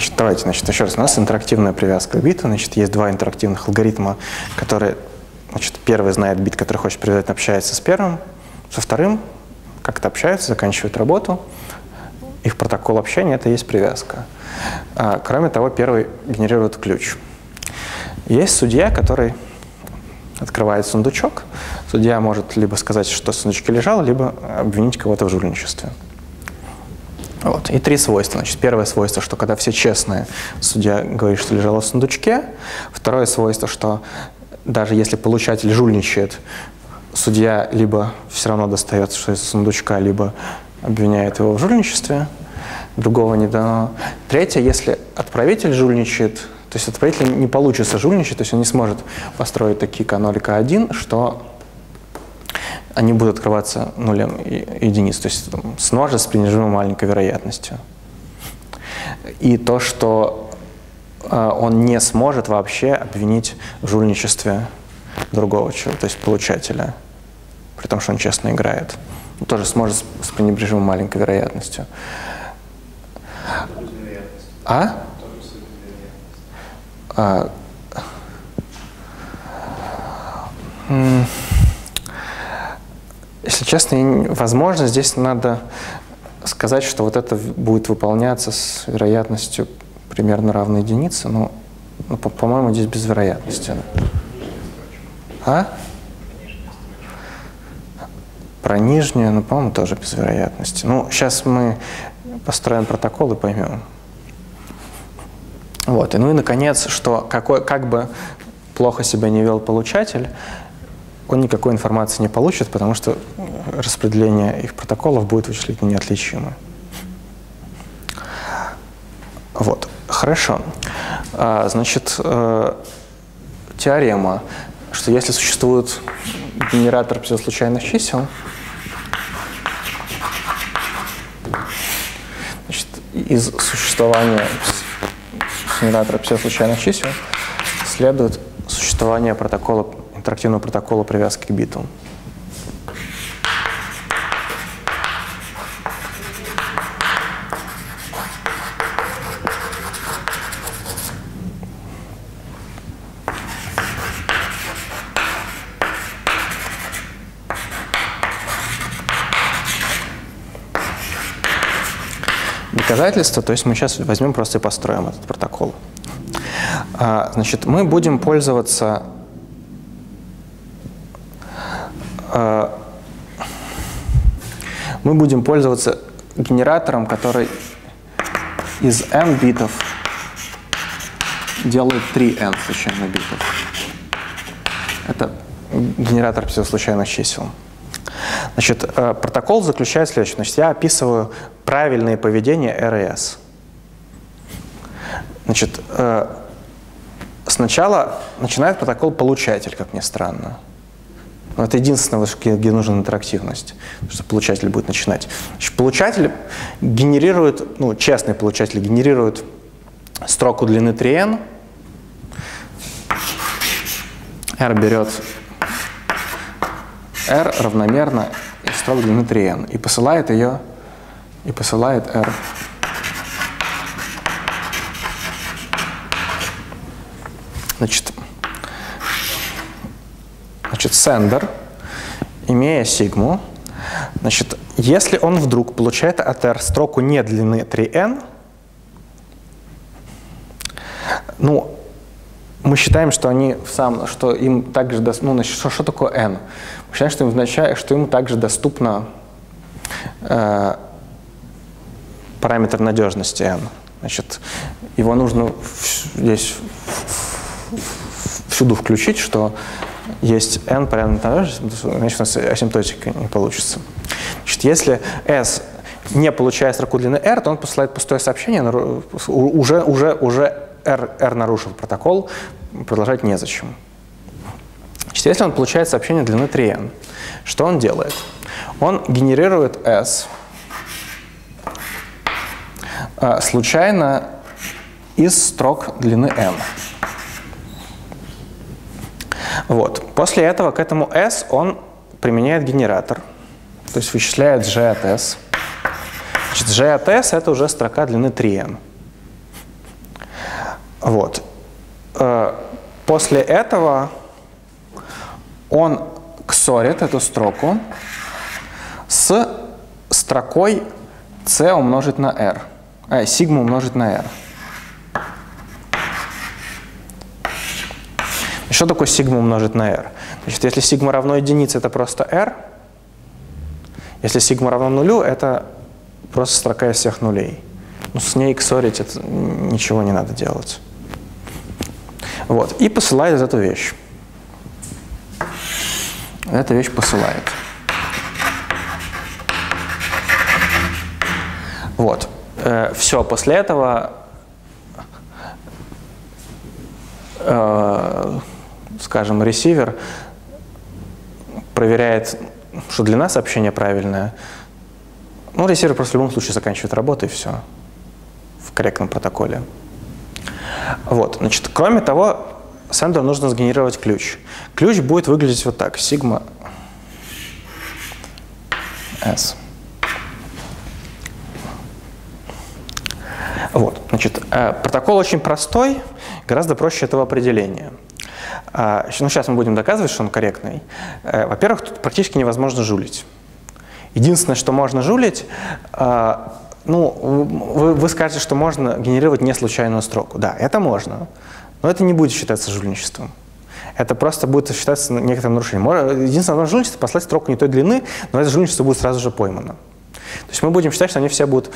Значит, давайте, еще раз, у нас интерактивная привязка к биту, есть два интерактивных алгоритма, которые, первый знает бит, который хочет привязать, общается с первым, со вторым как-то общаются, заканчивают работу, их протокол общения — это есть привязка. Кроме того, первый генерирует ключ. Есть судья, который открывает сундучок. Судья может либо сказать, что в сундучке лежало, либо обвинить кого-то в жульничестве. Вот. И три свойства. Первое свойство, что когда все честные, судья говорит, что лежало в сундучке. Второе свойство, что даже если получатель жульничает, судья либо все равно достает что из сундучка, либо обвиняет его в жульничестве. Другого не дано. Третье, если отправитель жульничает, то есть отправитель не получится жульничать, то есть он не сможет построить такие К0 и К1, что они будут открываться нулем и единицей, то есть с ножа с принижимой маленькой вероятностью. И то, что он не сможет вообще обвинить в жульничестве другого человека, то есть получателя, при том, что он честно играет. Он тоже сможет с пренебрежимой маленькой вероятностью. Если честно, возможно, здесь надо сказать, что вот это будет выполняться с вероятностью примерно равной единице, но, по-моему, здесь без вероятности. Про нижнюю, по-моему, тоже без вероятности. Сейчас мы построим протокол и поймем. Вот. И наконец, что как бы плохо себя не вел получатель, он никакой информации не получит, потому что распределение их протоколов будет вычислительно неотличимо. Вот. Хорошо. Теорема, что если существует генератор случайных чисел, из существования генератора случайных чисел следует существование протокола, интерактивного протокола привязки к биту. Доказательства, то есть мы сейчас возьмем просто и построим этот протокол. Мы будем пользоваться генератором, который из n битов делает 3n случайных битов. Это генератор случайных чисел. Протокол заключает следующее. Я описываю правильное поведение РС. Сначала начинает протокол получатель, как ни странно. Но это единственное, где нужна интерактивность, потому что получатель будет начинать. Получатель генерирует, честный получатель генерирует строку длины 3n. R берет R равномерно из строк длины 3n и посылает ее, R. Sender, имея сигму, если он вдруг получает от R строку не длины 3n, мы считаем, что им также доступно. Что такое n? Мы считаем, что им также доступно параметр надежности n. Его нужно здесь всюду включить, что есть n параметр надежности, у нас асимптотика не получится. Если s не получает строку длины r, то он посылает пустое сообщение, уже R нарушил протокол, продолжать незачем. Если он получает сообщение длины 3n, что он делает? Он генерирует S случайно из строк длины n. Вот. После этого к этому S он применяет генератор, то есть вычисляет G от S. G от S — это уже строка длины 3n. Вот. После этого он ксорит эту строку с строкой c умножить на r, сигма умножить на r. Что такое сигма умножить на r? Значит, если сигма равно единице, это просто r. Если сигма равно нулю, это просто строка из всех нулей. Но с ней ксорить это ничего не надо делать. Вот. И посылает эту вещь. Эта вещь посылает. Вот. Все, после этого, скажем, ресивер проверяет, что длина сообщения правильная. Ну, ресивер просто в любом случае заканчивает работу, и все. В корректном протоколе. Вот. Значит, кроме того, сендеру нужно сгенерировать ключ. Ключ будет выглядеть вот так. Сигма S. Вот. Значит, протокол очень простой, гораздо проще этого определения. Ну, сейчас мы будем доказывать, что он корректный. Во-первых, тут практически невозможно жулить. Единственное, что можно жулить, ну, вы скажете, что можно генерировать неслучайную строку. Да, это можно, но это не будет считаться жульничеством. Это просто будет считаться некоторым нарушением. Единственное жульничество – послать строку не той длины, но это жульничество будет сразу же поймано. То есть мы будем считать, что они все будут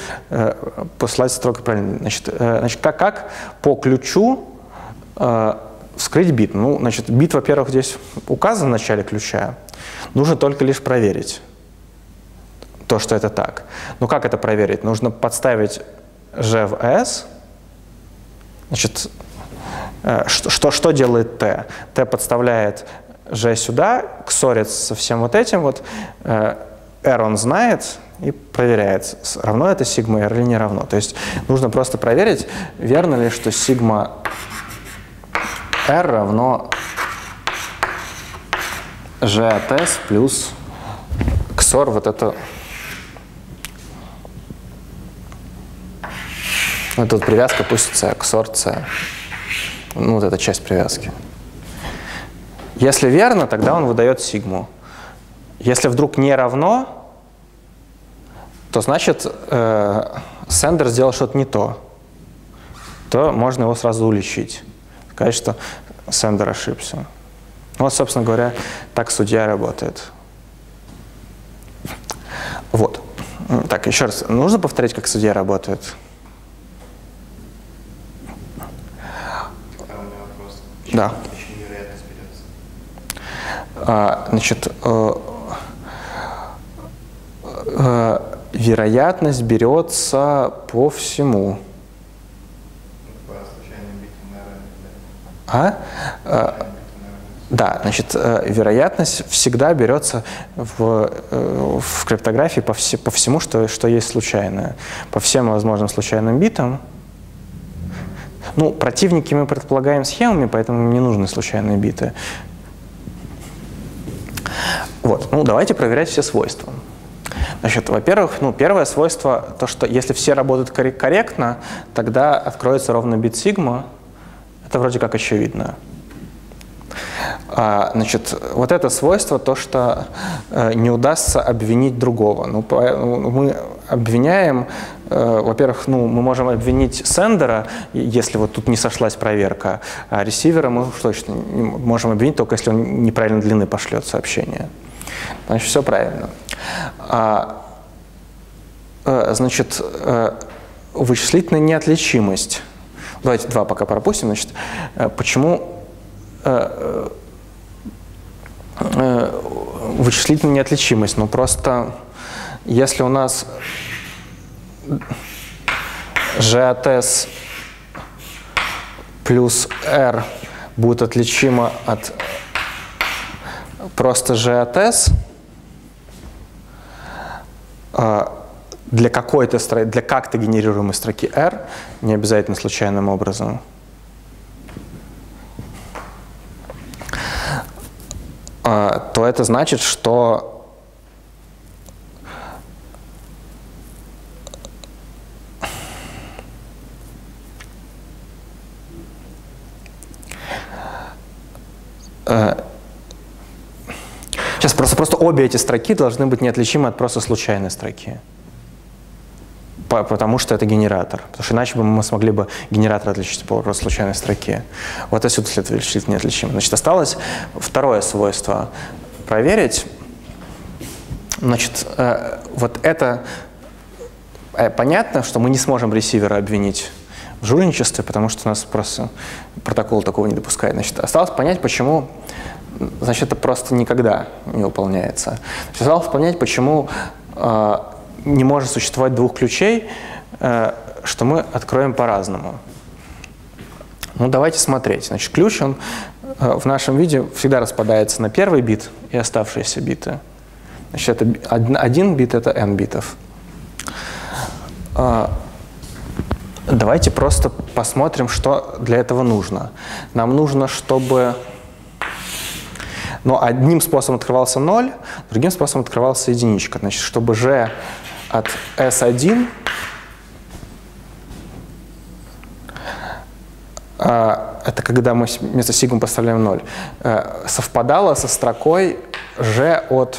посылать строки правильно. Значит, как по ключу вскрыть бит? Ну, значит, бит, во-первых, здесь указан в начале ключа. Нужно только лишь проверить то, что это так. Но как это проверить? Нужно подставить G в S. Значит, что делает T? T подставляет G сюда, ксорит со всем вот этим вот. R он знает и проверяет, равно это сигма R или не равно. То есть нужно просто проверить, верно ли, что сигма R равно G от S плюс XOR это вот привязка пусть C, XOR C. Ну, вот эта часть привязки. Если верно, тогда он выдает сигму. Если вдруг не равно, то значит сендер сделал что-то не то. То можно его сразу уличить. Сказать, что сендер ошибся. Вот, собственно говоря, так судья работает. Вот. Так, еще раз. Нужно повторять, как судья работает? Да. Значит, вероятность берется по всему. Да, значит, вероятность всегда берется в криптографии по всему, что есть случайное. По всем возможным случайным битам. Ну, противники мы предполагаем схемами, поэтому не нужны случайные биты. Вот, ну, давайте проверять все свойства. Значит, во-первых, ну, первое свойство, то, что если все работают корректно, тогда откроется ровно бит сигма. Это вроде как очевидно. Значит, вот это свойство, то, что не удастся обвинить другого. Ну, мы обвиняем, во-первых, ну, мы можем обвинить сендера, если вот тут не сошлась проверка, а ресивера мы уж точно можем обвинить, только если он неправильной длины пошлет сообщение. Значит, все правильно. Значит, вычислительная неотличимость. Давайте два пока пропустим. Значит, почему вычислительная неотличимость? Ну, просто если у нас G от S плюс R будет отличимо от просто G от S для какой-то, для как-то генерируемой строки R, не обязательно случайным образом. То это значит, что Сейчас просто обе эти строки должны быть неотличимы от просто случайной строки. Потому что это генератор. Потому что иначе бы мы смогли бы генератор отличить по просто случайной строке. Вот отсюда следует неотличимо. Значит, осталось второе свойство проверить. Значит, вот это понятно, что мы не сможем ресивера обвинить в жульничестве, потому что у нас просто протокол такого не допускает. Значит, осталось понять, почему. Значит, это просто никогда не выполняется. Значит, осталось понять, почему не может существовать двух ключей, что мы откроем по-разному. Ну, давайте смотреть. Значит, ключ, он в нашем виде всегда распадается на первый бит и оставшиеся биты. Значит, это один бит – это n битов. Давайте просто посмотрим, что для этого нужно. Нам нужно, чтобы… Но одним способом открывался 0, другим способом открывался единичка. Значит, чтобы g от s1 это когда мы вместо сигмы поставляем 0, совпадало со строкой g от…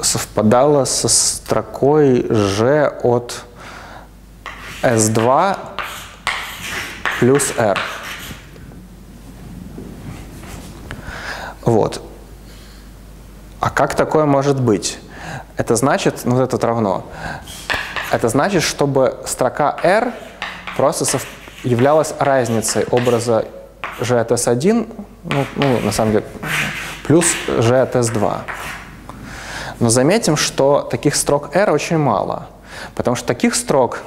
совпадало со строкой g от s2 плюс r. Вот. А как такое может быть? Это значит, ну вот это равно. Это значит, чтобы строка R просто являлась разницей образа G от S1, ну, на самом деле, плюс G от S2. Но заметим, что таких строк R очень мало, потому что таких строк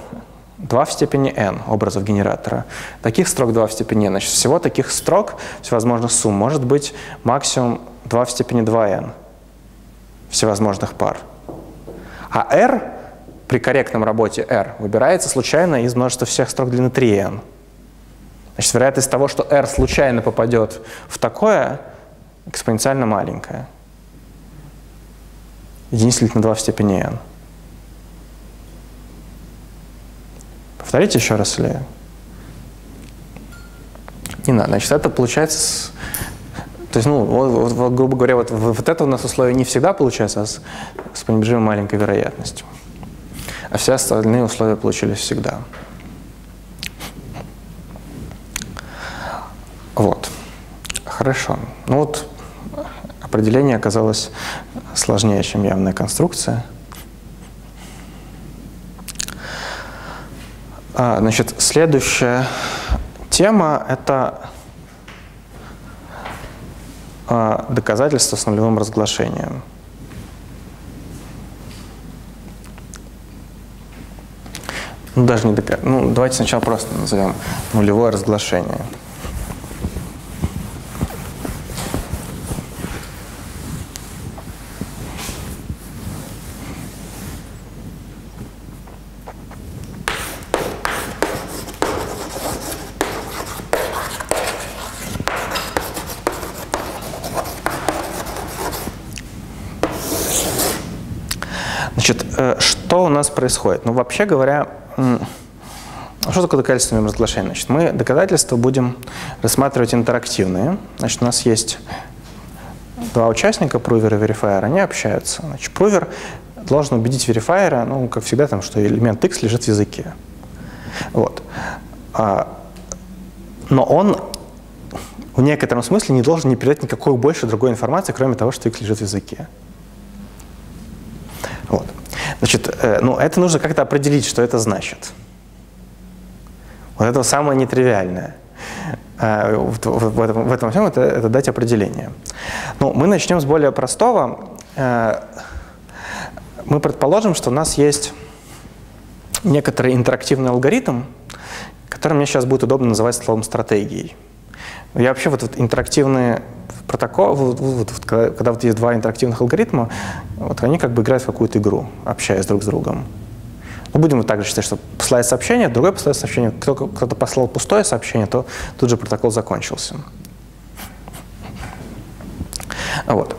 2 в степени n образов генератора. Таких строк 2 в степени n. Значит, всего таких строк, всевозможных сумм, может быть максимум 2 в степени 2n всевозможных пар. А r при корректном работе r выбирается случайно из множества всех строк длины 3n. Значит, вероятность того, что r случайно попадет в такое, экспоненциально маленькая. Единица делить на 2 в степени n. Повторите еще раз или не надо? Значит, это получается… То есть, ну, вот, грубо говоря, вот это у нас условие не всегда получается, а с пренебрежимой маленькой вероятностью. А все остальные условия получились всегда. Вот. Хорошо. Ну вот определение оказалось сложнее, чем явная конструкция. Значит, следующая тема – это доказательства с нулевым разглашением. Ну, даже не доказательство. Ну, давайте сначала просто назовем нулевое разглашение. Что у нас происходит? Ну, вообще говоря, что такое доказательство нулевым разглашением? Значит, мы доказательства будем рассматривать интерактивные. Значит, у нас есть два участника, прувер и верифайер, они общаются. Значит, прувер должен убедить верифайера, ну, как всегда, там, что элемент x лежит в языке. Вот. Но он в некотором смысле не должен передать никакой больше другой информации, кроме того, что x лежит в языке. Вот. Значит, ну, это нужно как-то определить, что это значит. Вот это самое нетривиальное. В этом всем это дать определение. Ну, мы начнем с более простого. Мы предположим, что у нас есть некоторый интерактивный алгоритм, который мне сейчас будет удобно называть словом стратегией. Я вообще вот интерактивные протоколы, когда вот есть два интерактивных алгоритма, вот они как бы играют в какую-то игру, общаясь друг с другом. Ну, будем вот так же считать, что посылает сообщение, другой посылает сообщение, кто-то послал пустое сообщение, то тут же протокол закончился. Вот.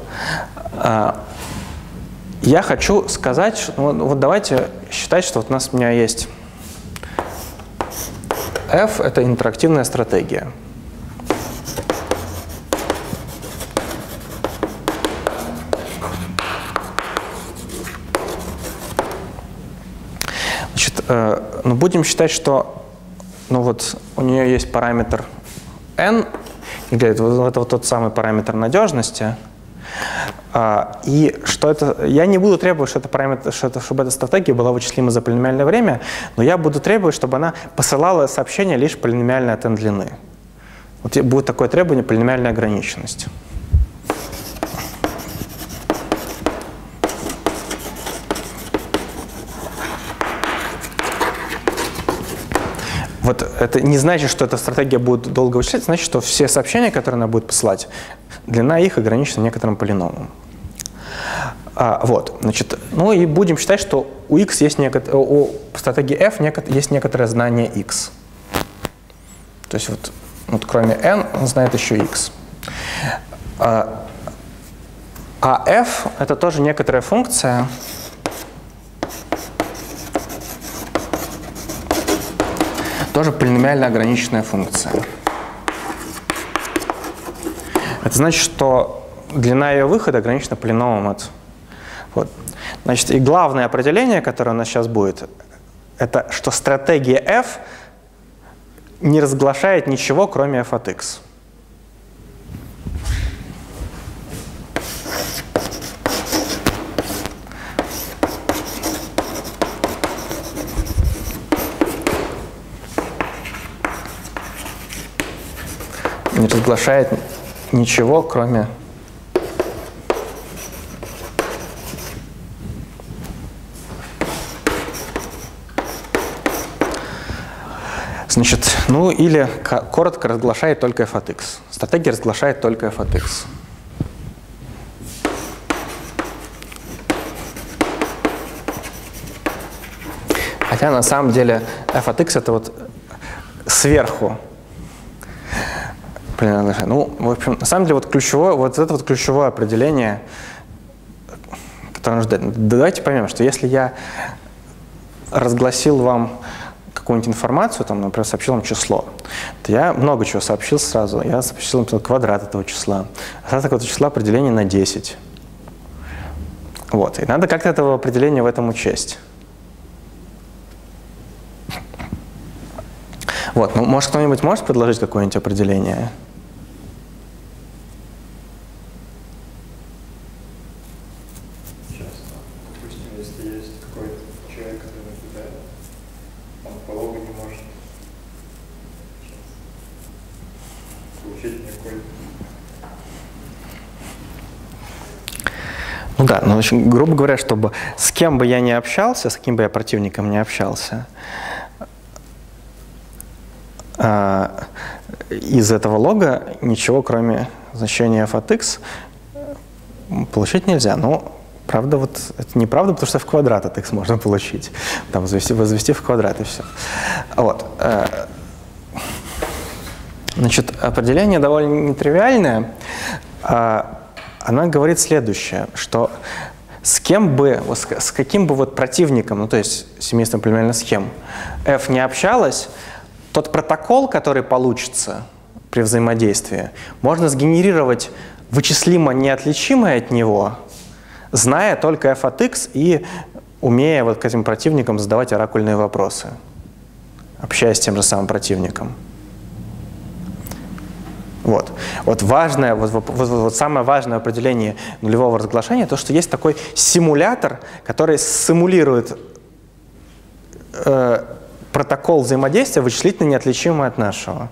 Я хочу сказать, что, вот давайте считать, что вот у меня есть F – это интерактивная стратегия. Значит, ну, будем считать, что ну, вот, у нее есть параметр n, или это вот тот самый параметр надежности. И что это, я не буду требовать, что это параметр, чтобы эта стратегия была вычислима за полиномиальное время, но я буду требовать, чтобы она посылала сообщение лишь полиномиальной от n длины. Вот будет такое требование полиномиальной ограниченности. Вот это не значит, что эта стратегия будет долго вычислять, значит, что все сообщения, которые она будет посылать, длина их ограничена некоторым полиномом. Вот, значит, ну и будем считать, что у x есть у стратегии f есть некоторое знание x. То есть вот, кроме n он знает еще x. А f это тоже некоторая функция, тоже полиномиально ограниченная функция. Это значит, что длина ее выхода ограничена полиномом от. Вот. Значит, и главное определение, которое у нас сейчас будет, это что стратегия f не разглашает ничего, кроме f от x. Не разглашает ничего, кроме значит, ну или коротко разглашает только f от x. Стратегия разглашает только f от x. Хотя на самом деле f от x это вот сверху. Ну, в общем, на самом деле, вот ключевое, вот это вот ключевое определение, которое нужно дать. Давайте поймем, что если я разгласил вам какую-нибудь информацию, там, например, сообщил вам число, то я много чего сообщил сразу. Я сообщил, например, квадрат этого числа. Остаток этого числа определение на 10. Вот. И надо как-то этого определения в этом учесть. Вот. Ну, может, кто-нибудь может предложить какое-нибудь определение? Ну да, ну, очень, грубо говоря, чтобы с кем бы я ни общался, с каким бы я противником ни общался, из этого лога ничего, кроме значения f от x, получить нельзя. Но, правда, вот это неправда, потому что в квадрат от x можно получить. Там возвести в квадрат и все. Вот. Значит, определение довольно нетривиальное. Она говорит следующее, что с кем бы, с каким бы вот противником, ну то есть семейством полиномиальных схем, f не общалась, тот протокол, который получится при взаимодействии, можно сгенерировать вычислимо неотличимое от него, зная только f от x и умея вот к этим противникам задавать оракульные вопросы, общаясь с тем же самым противником. Вот. Вот важное, вот самое важное определение нулевого разглашения, то, что есть такой симулятор, который симулирует протокол взаимодействия, вычислительно неотличимый от нашего.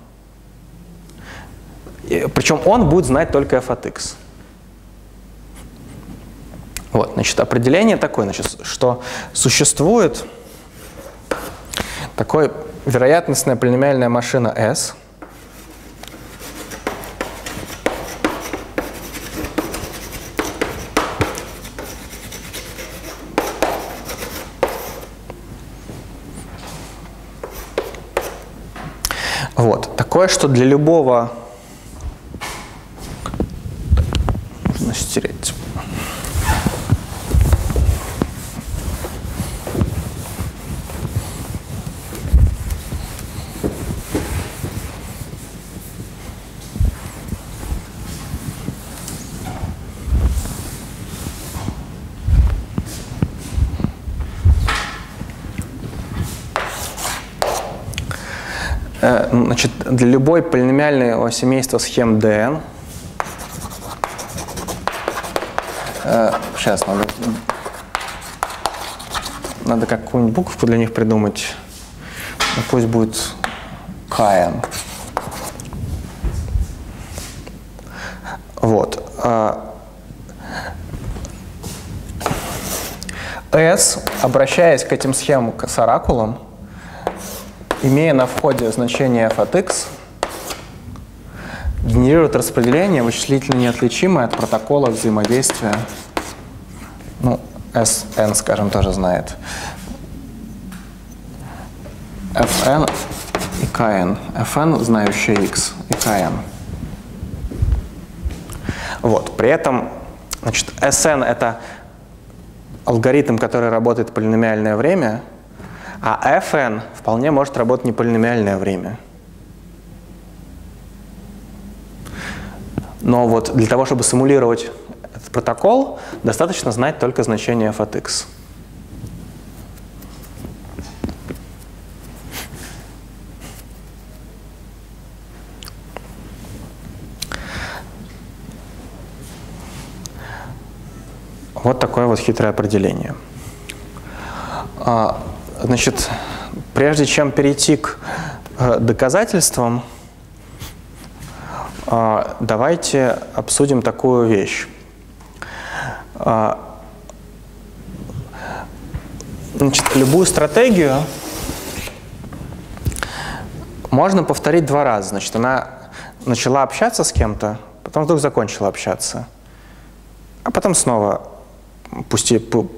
И, причем он будет знать только f от x. Вот, значит, определение такое, значит, что существует такой вероятностная полиномиальная машина S, вот. Такое, что для любого нужно стереть. Значит, для любой полиномиальной семейства схем Dn, сейчас надо какую-нибудь буковку для них придумать, пусть будет Kn. Вот. S, обращаясь к этим схемам с оракулом, имея на входе значение f от x, генерирует распределение, вычислительно неотличимое от протокола взаимодействия. Ну, Sn, скажем, тоже знает. Fn и Kn. Fn, знающая x, и Kn. Вот. При этом, значит, Sn — это алгоритм, который работает полиномиальное время, а Fn вполне может работать не полиномиальное время. Но вот для того, чтобы симулировать этот протокол, достаточно знать только значение f от x. Вот такое вот хитрое определение. Значит, прежде чем перейти к доказательствам, давайте обсудим такую вещь. Значит, любую стратегию можно повторить два раза. Значит, она начала общаться с кем-то, потом вдруг закончила общаться, а потом снова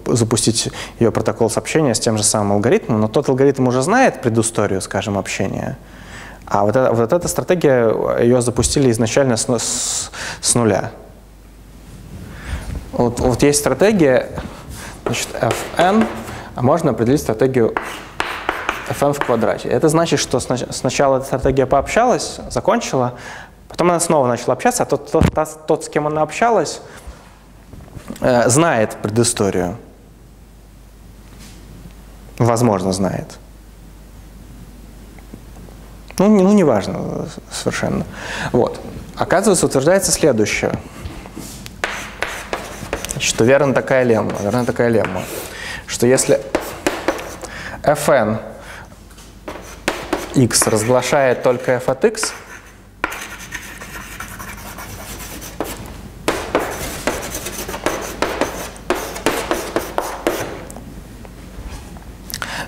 запустить ее протокол сообщения с тем же самым алгоритмом, но тот алгоритм уже знает предысторию, скажем, общения, а вот эта стратегия, ее запустили изначально с нуля. Вот есть стратегия, значит, Fn, а можно определить стратегию Fn в квадрате. Это значит, что сначала эта стратегия пообщалась, закончила, потом она снова начала общаться, а тот, с кем она общалась, знает предысторию. Возможно, знает. Ну, неважно совершенно. Вот. Оказывается, утверждается следующее. Что верна такая лемма. Что если fn x разглашает только f от x,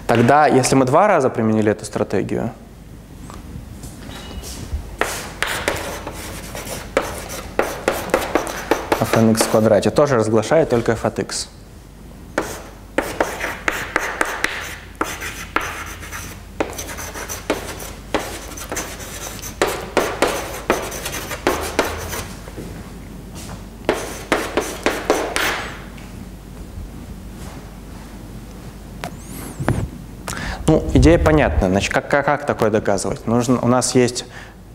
тогда, если мы два раза применили эту стратегию, fnx в квадрате тоже разглашает только f от x. Идея понятна. Значит, как такое доказывать? У нас есть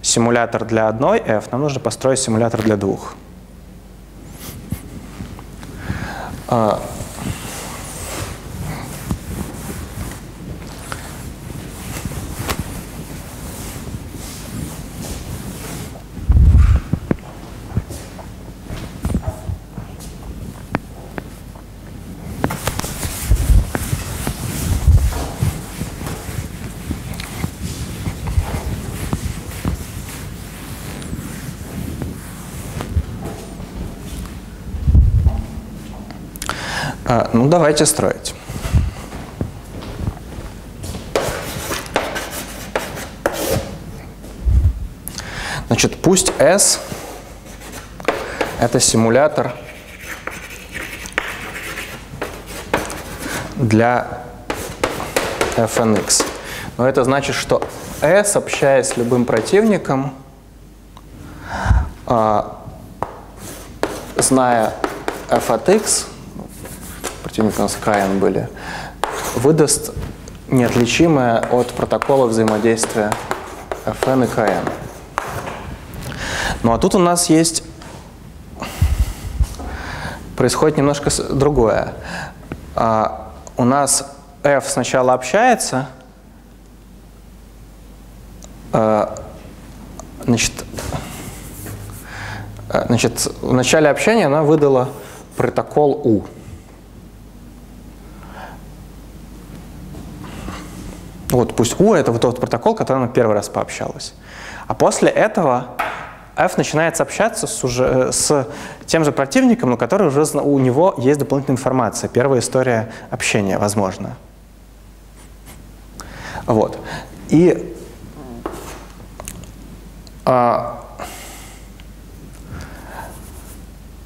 симулятор для одной f, нам нужно построить симулятор для двух. Ну, давайте строить. Значит, пусть S — это симулятор для fnx. Но это значит, что S, общаясь с любым противником, зная f от x, у нас Kn были, выдаст неотличимое от протокола взаимодействия Fn и Kn. Ну а тут у нас есть, происходит немножко другое. У нас f сначала общается, Значит, в начале общения она выдала протокол U. Вот пусть U — это вот тот протокол, который она первый раз пообщалась. А после этого F начинает сообщаться с тем же противником, но который уже у него есть дополнительная информация. Первая история общения, возможно. Вот. И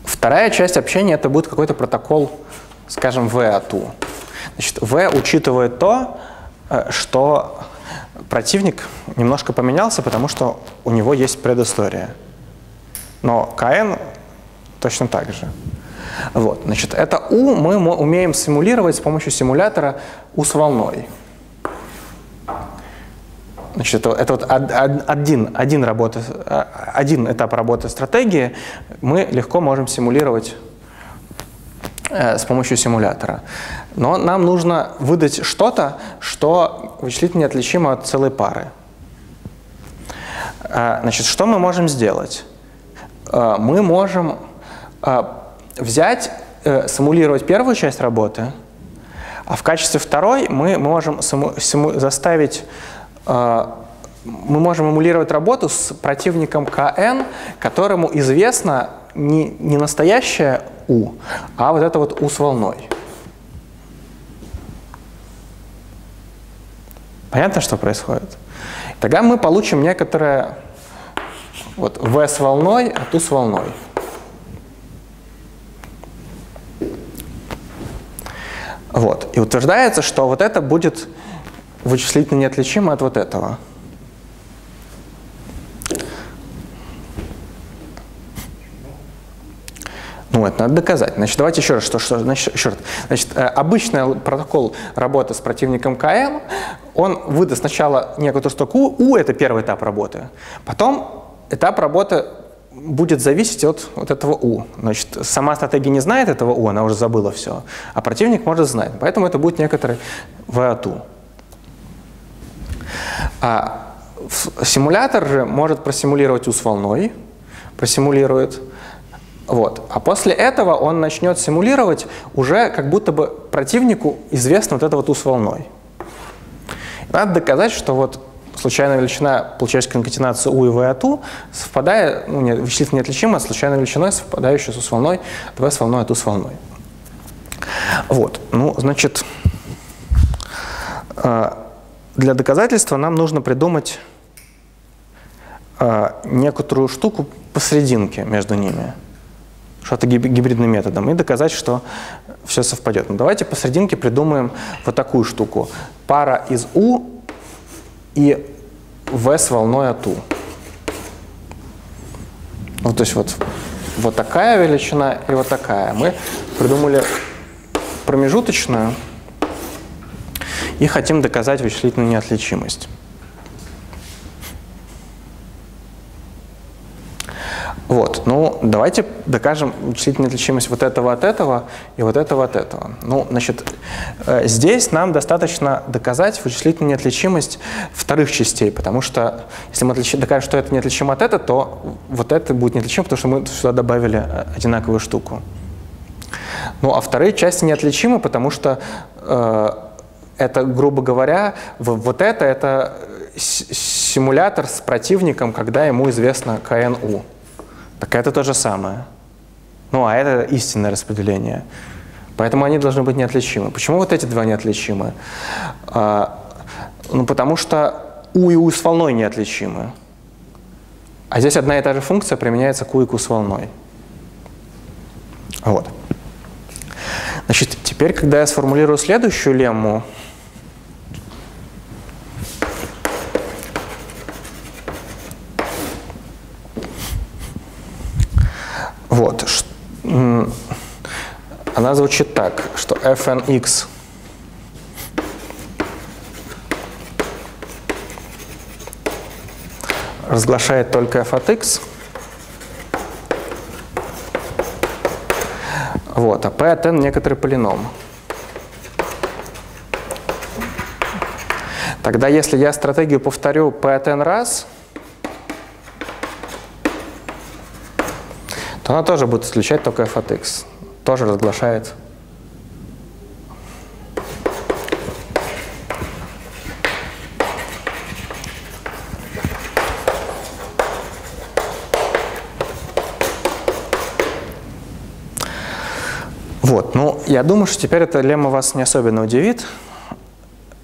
вторая часть общения — это будет какой-то протокол, скажем, V от U. Значит, V учитывает то, что противник немножко поменялся, потому что у него есть предыстория. Но КН точно так же. Вот, значит, это U мы умеем симулировать с помощью симулятора U с волной. Значит, это вот один этап работы стратегии мы легко можем симулировать с помощью симулятора. Но нам нужно выдать что-то, что вычислительно неотличимо от целой пары. Значит, что мы можем сделать? Мы можем взять, симулировать первую часть работы, а в качестве второй мы можем эмулировать работу с противником КН, которому известно не настоящее U, а вот это вот U с волной. Понятно, что происходит? Тогда мы получим некоторое вот V с волной от U с волной. Вот. И утверждается, что вот это будет вычислительно неотличимо от вот этого. Ну, это надо доказать. Значит, давайте еще раз. Значит, обычный протокол работы с противником КН, он выдаст сначала некоторую строку U, это первый этап работы. Потом этап работы будет зависеть от вот этого U. Значит, сама стратегия не знает этого U, она уже забыла все, а противник может знать. Поэтому это будет некоторый V от U. Симулятор же может просимулировать U с волной, просимулирует. Вот. А после этого он начнет симулировать уже как будто бы противнику известно вот это вот U с волной. Надо доказать, что вот случайная величина, получающая конкатенацию U и V от U, совпадает, ну, вычислительно неотличима от случайной величины, совпадающей с U с волной, V с волной от U с волной. Вот. Ну, значит, для доказательства нам нужно придумать некоторую штуку посрединке между ними. Что-то гибридным методом, и доказать, что все совпадет. Но давайте посерединке придумаем вот такую штуку. Пара из U и V с волной от U. Ну, то есть вот такая величина и вот такая. Мы придумали промежуточную и хотим доказать вычислительную неотличимость. Вот, ну, давайте докажем вычислительную отличимость вот этого от этого и вот этого от этого. Ну, значит, здесь нам достаточно доказать вычислительную неотличимость вторых частей, потому что если мы докажем, что это неотличимо от этого, то вот это будет неотличимо, потому что мы сюда добавили одинаковую штуку. Ну, а вторые части неотличимы, потому что это, грубо говоря, вот это симулятор с противником, когда ему известно КНУ. Так это то же самое. Ну, а это истинное распределение. Поэтому они должны быть неотличимы. Почему вот эти два неотличимы? Ну, потому что U и U с волной неотличимы. А здесь одна и та же функция применяется к U и Q с волной. Вот. Значит, теперь, когда я сформулирую следующую лемму, вот, она звучит так, что fnx разглашает только f от x, вот, а p от n некоторый полином. Тогда если я стратегию повторю p1 раз, то она тоже будет исключать только f от x. Тоже разглашает. Вот, ну, я думаю, что теперь эта лемма вас не особенно удивит.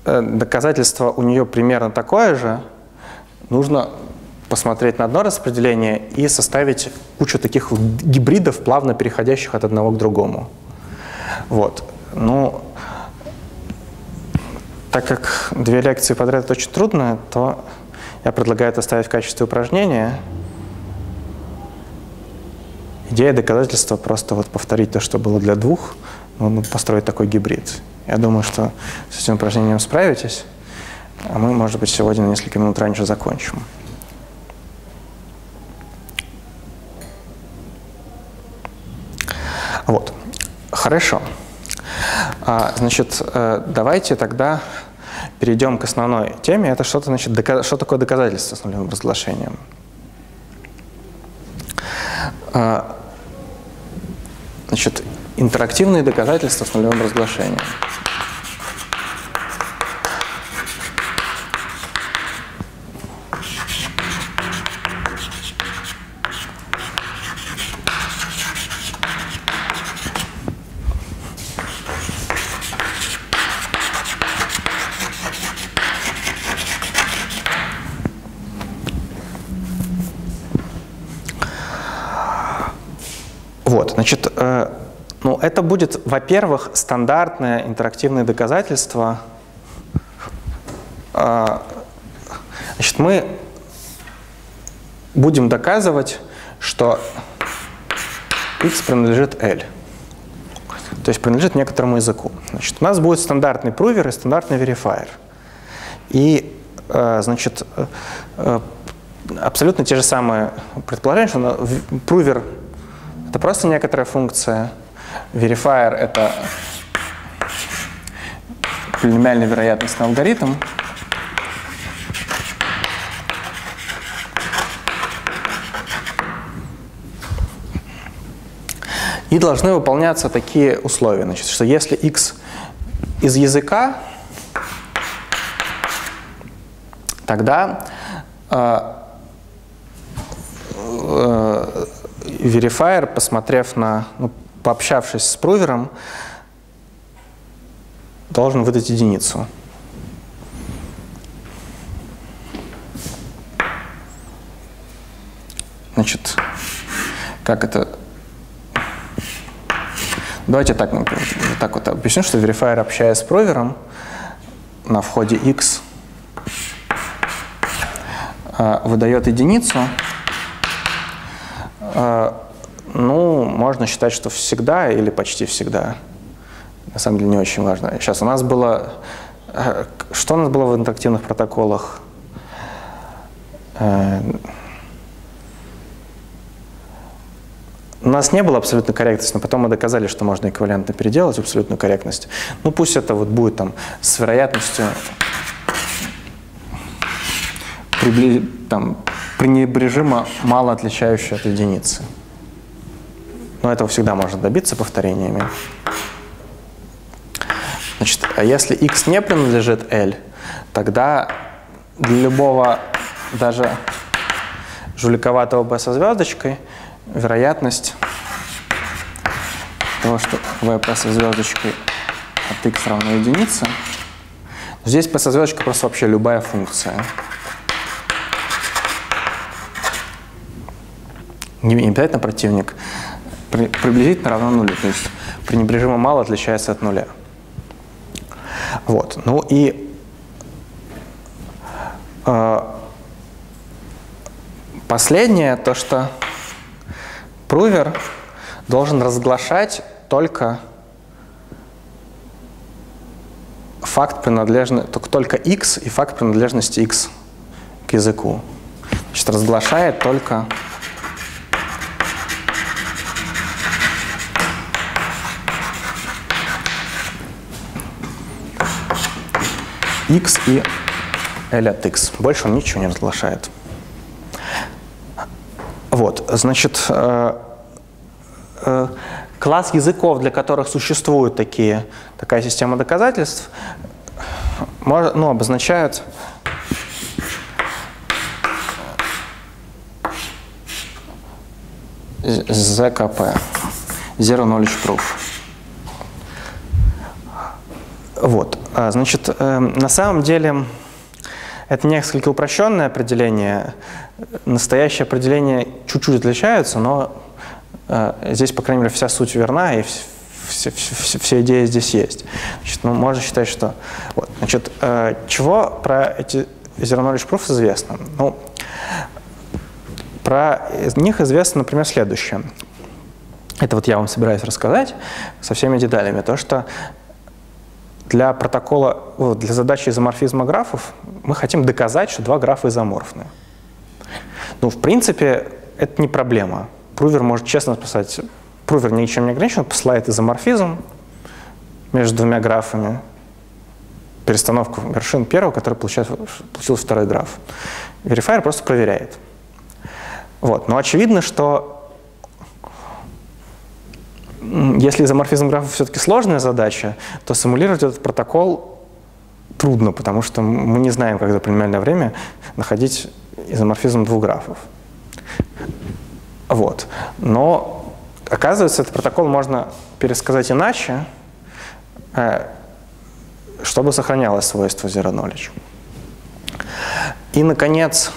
Доказательство у нее примерно такое же. Нужно посмотреть на одно распределение и составить кучу таких гибридов, плавно переходящих от одного к другому. Вот. Ну, так как две лекции подряд это очень трудно, то я предлагаю это оставить в качестве упражнения. Идея доказательства просто вот повторить то, что было для двух, ну, построить такой гибрид. Я думаю, что с этим упражнением справитесь, а мы, может быть, сегодня на несколько минут раньше закончим. Вот. Хорошо. Значит, давайте тогда перейдем к основной теме. Это что-то, значит, что такое доказательство с нулевым разглашением. Значит, интерактивные доказательства с нулевым разглашением. Вот, значит, ну, это будет, во-первых, стандартное интерактивное доказательство. Значит, мы будем доказывать, что x принадлежит L, то есть принадлежит некоторому языку. Значит, у нас будет стандартный прувер и стандартный верифайер. И, значит, абсолютно те же самые предположения, что прувер – это просто некоторая функция. Verifier — это полиномиальный вероятностный алгоритм. И должны выполняться такие условия. Значит, что если x из языка, тогда верифайер, посмотрев на, ну, пообщавшись с прувером, должен выдать единицу. Значит, как это? Давайте так, например, так вот объясню, что верифайер, общаясь с прувером, на входе x выдает единицу. Ну, можно считать, что всегда или почти всегда. На самом деле не очень важно. Сейчас у нас было... Что у нас было в интерактивных протоколах? У нас не было абсолютной корректности, но потом мы доказали, что можно эквивалентно переделать абсолютную корректность. Ну, пусть это вот будет там с вероятностью там пренебрежимо мало отличающие от единицы. Но этого всегда можно добиться повторениями. Значит, а если x не принадлежит L, тогда для любого даже жуликоватого b со звездочкой вероятность того, что vp со звездочкой от x равно единице. Здесь p со звездочкой просто вообще любая функция. Не обязательно противник, приблизительно равно нулю, то есть пренебрежимо мало отличается от нуля. Вот, ну и последнее, то что прувер должен разглашать только факт принадлежности, только x и факт принадлежности x к языку. Значит, разглашает только x и L от X. Больше он ничего не разглашает. Вот, значит, класс языков, для которых существует такая система доказательств, обозначают ZKP, Zero Knowledge Proof. Вот, значит, на самом деле это несколько упрощенное определение. Настоящее определение чуть-чуть отличается, но здесь, по крайней мере, вся суть верна, и все идеи здесь есть. Значит, можно считать, что… Вот, значит, чего про эти Zero Knowledge Proof известно? Ну, про них известно, например, следующее. Это вот я вам собираюсь рассказать со всеми деталями. То, что для протокола, для задачи изоморфизма графов мы хотим доказать, что два графа изоморфны. Ну, в принципе, это не проблема. Прувер может честно писать, прувер ничем не ограничен, посылает изоморфизм между двумя графами, перестановку вершин первого, который получил второй граф. Верифайер просто проверяет. Вот. Но очевидно, что если изоморфизм графа все-таки сложная задача, то симулировать этот протокол трудно, потому что мы не знаем, как за переменное время находить изоморфизм двух графов. Вот. Но, оказывается, этот протокол можно пересказать иначе, чтобы сохранялось свойство Zero Knowledge. И, наконец,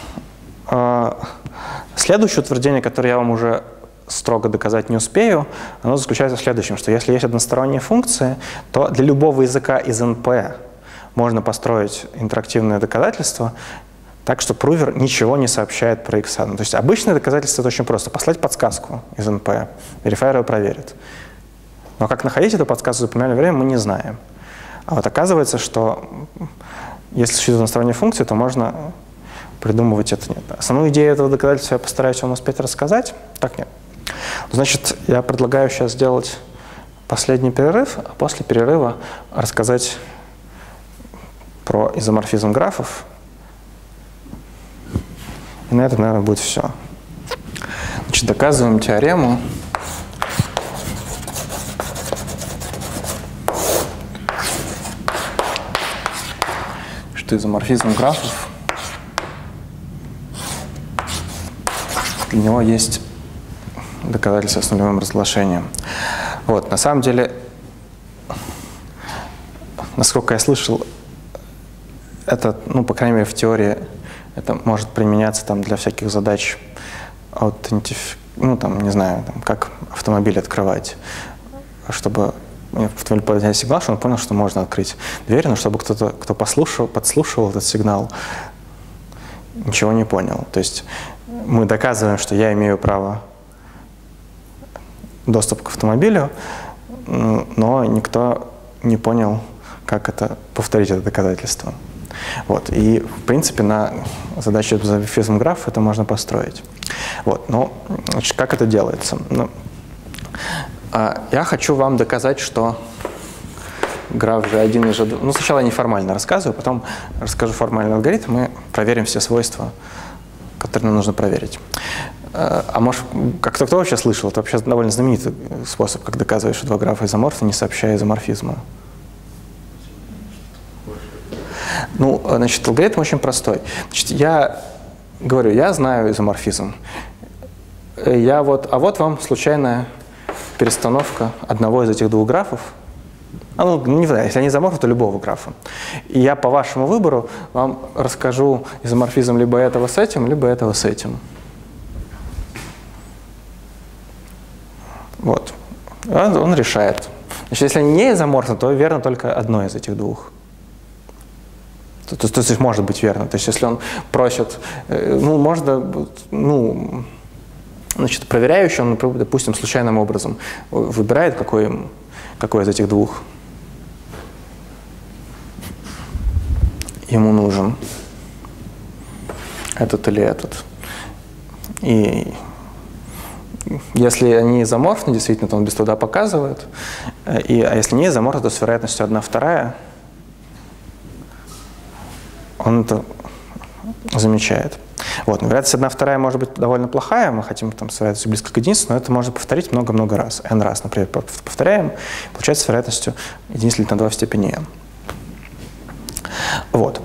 следующее утверждение, которое я вам уже строго доказать не успею, оно заключается в следующем, что если есть односторонние функции, то для любого языка из НП можно построить интерактивное доказательство так, что прувер ничего не сообщает про икса. То есть обычное доказательство — это очень просто. Послать подсказку из НП, верифайер ее проверит. Но как находить эту подсказку за определенное время, мы не знаем. А вот оказывается, что если существует односторонняя функция, то можно придумывать это. Нет. Основную идею этого доказательства я постараюсь вам успеть рассказать. Так нет. Значит, я предлагаю сейчас сделать последний перерыв, а после перерыва рассказать про изоморфизм графов. И на этом, наверное, будет все. Значит, доказываем теорему что изоморфизм графов, для него есть доказательства с нулевым разглашением. Вот, на самом деле, насколько я слышал, это, ну, по крайней мере, в теории, это может применяться там для всяких задач, ну, там, не знаю, там, как автомобиль открывать, чтобы автомобиль поднял сигнал, что он понял, что можно открыть дверь, но чтобы кто-то, кто подслушивал этот сигнал, ничего не понял. То есть мы доказываем, что я имею право доступ к автомобилю, но никто не понял, как это повторить, это доказательство. Вот. И, в принципе, на задачу изоморфизм графа это можно построить. Вот. Но, значит, как это делается? Ну, я хочу вам доказать, что граф G1 и G2… Ну, сначала я неформально рассказываю, потом расскажу формальный алгоритм, мы проверим все свойства, которые нам нужно проверить. А может, как-то кто вообще слышал? Это вообще довольно знаменитый способ, как доказываешь, что два графа изоморфны, не сообщая изоморфизма. Ну, значит, алгоритм очень простой. Значит, я говорю, я знаю изоморфизм. А вот вам случайная перестановка одного из этих двух графов. Не знаю, если они изоморфны, то любого графа. И я по вашему выбору вам расскажу изоморфизм либо этого с этим, либо этого с этим. Вот. Он решает. Значит, если они не изоморфны, то верно только одно из этих двух. То есть может быть верно. То есть если он просит, значит, проверяющий, он, допустим, случайным образом выбирает, какой из этих двух ему нужен. Этот или этот. И если они изоморфны, действительно, то он без труда показывает. А если не изоморфны, то с вероятностью 1/2 – он это замечает. Вот, вероятность 1/2 может быть довольно плохая, мы хотим там с вероятностью близко к единице, но это можно повторить много-много раз. N раз, например, повторяем, получается с вероятностью единиц делить на 2 в степени n. Вот.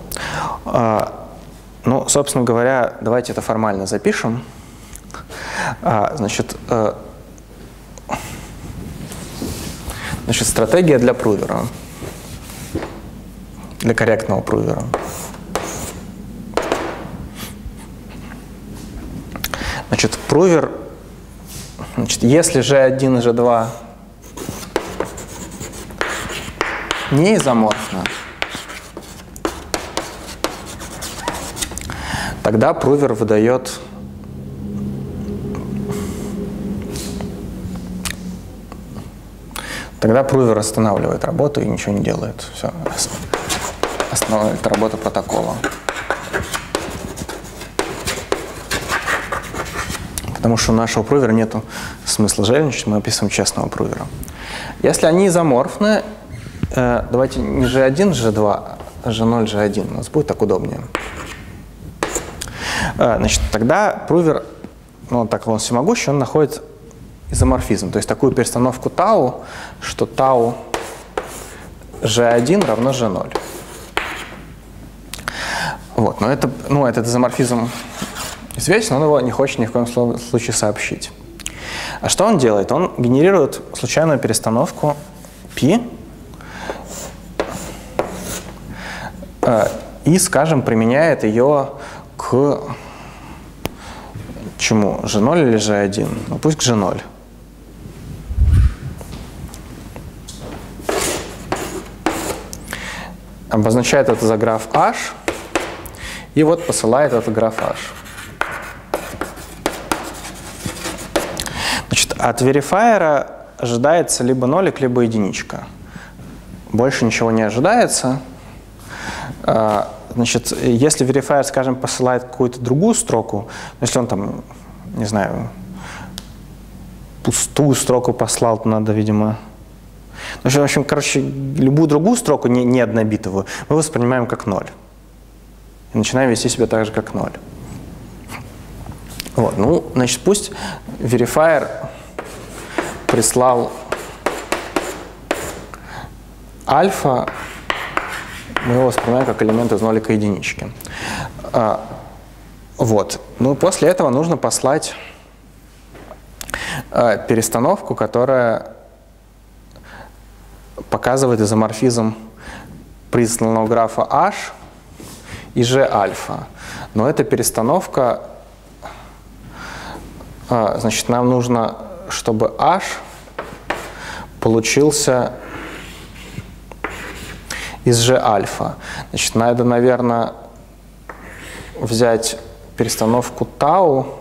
Ну, собственно говоря, давайте это формально запишем. Значит, стратегия для прувера, для корректного прувера. Значит, прувер, значит, если G1 и G2 не изоморфно, тогда прувер выдает останавливает работу и ничего не делает. Все. Останавливает работу протокола. Потому что у нашего прувера нет смысла жальничать, мы описываем частного прувера. Если они изоморфны, давайте не G1, G2, а G0, G1. У нас будет так удобнее. Значит, тогда прувер, ну, так как он всемогущий, он находит изоморфизм. То есть такую перестановку тау, что тау G1 равно G0. Вот, но это, ну, этот изоморфизм известен, он его не хочет ни в коем случае сообщить. А что он делает? Он генерирует случайную перестановку π и, скажем, применяет ее к чему? G0 или G1? Ну, пусть к G0. Обозначает это за граф H и вот посылает этот граф H. Значит, от верифайера ожидается либо нолик, либо единичка. Больше ничего не ожидается. Значит, если верифайер, скажем, посылает какую-то другую строку, если он там, не знаю, пустую строку послал, то надо, видимо... В общем, короче, любую другую строку, не однобитовую, мы воспринимаем как ноль. И начинаем вести себя так же, как ноль. Вот, ну, значит, пусть верифайер прислал альфа, мы его воспринимаем как элемент из нолика единички. Вот. Ну, после этого нужно послать перестановку, которая показывает изоморфизм признанного графа H и G альфа. Но эта перестановка, значит, нам нужно, чтобы H получился из G альфа. Значит, надо, наверное, взять перестановку тау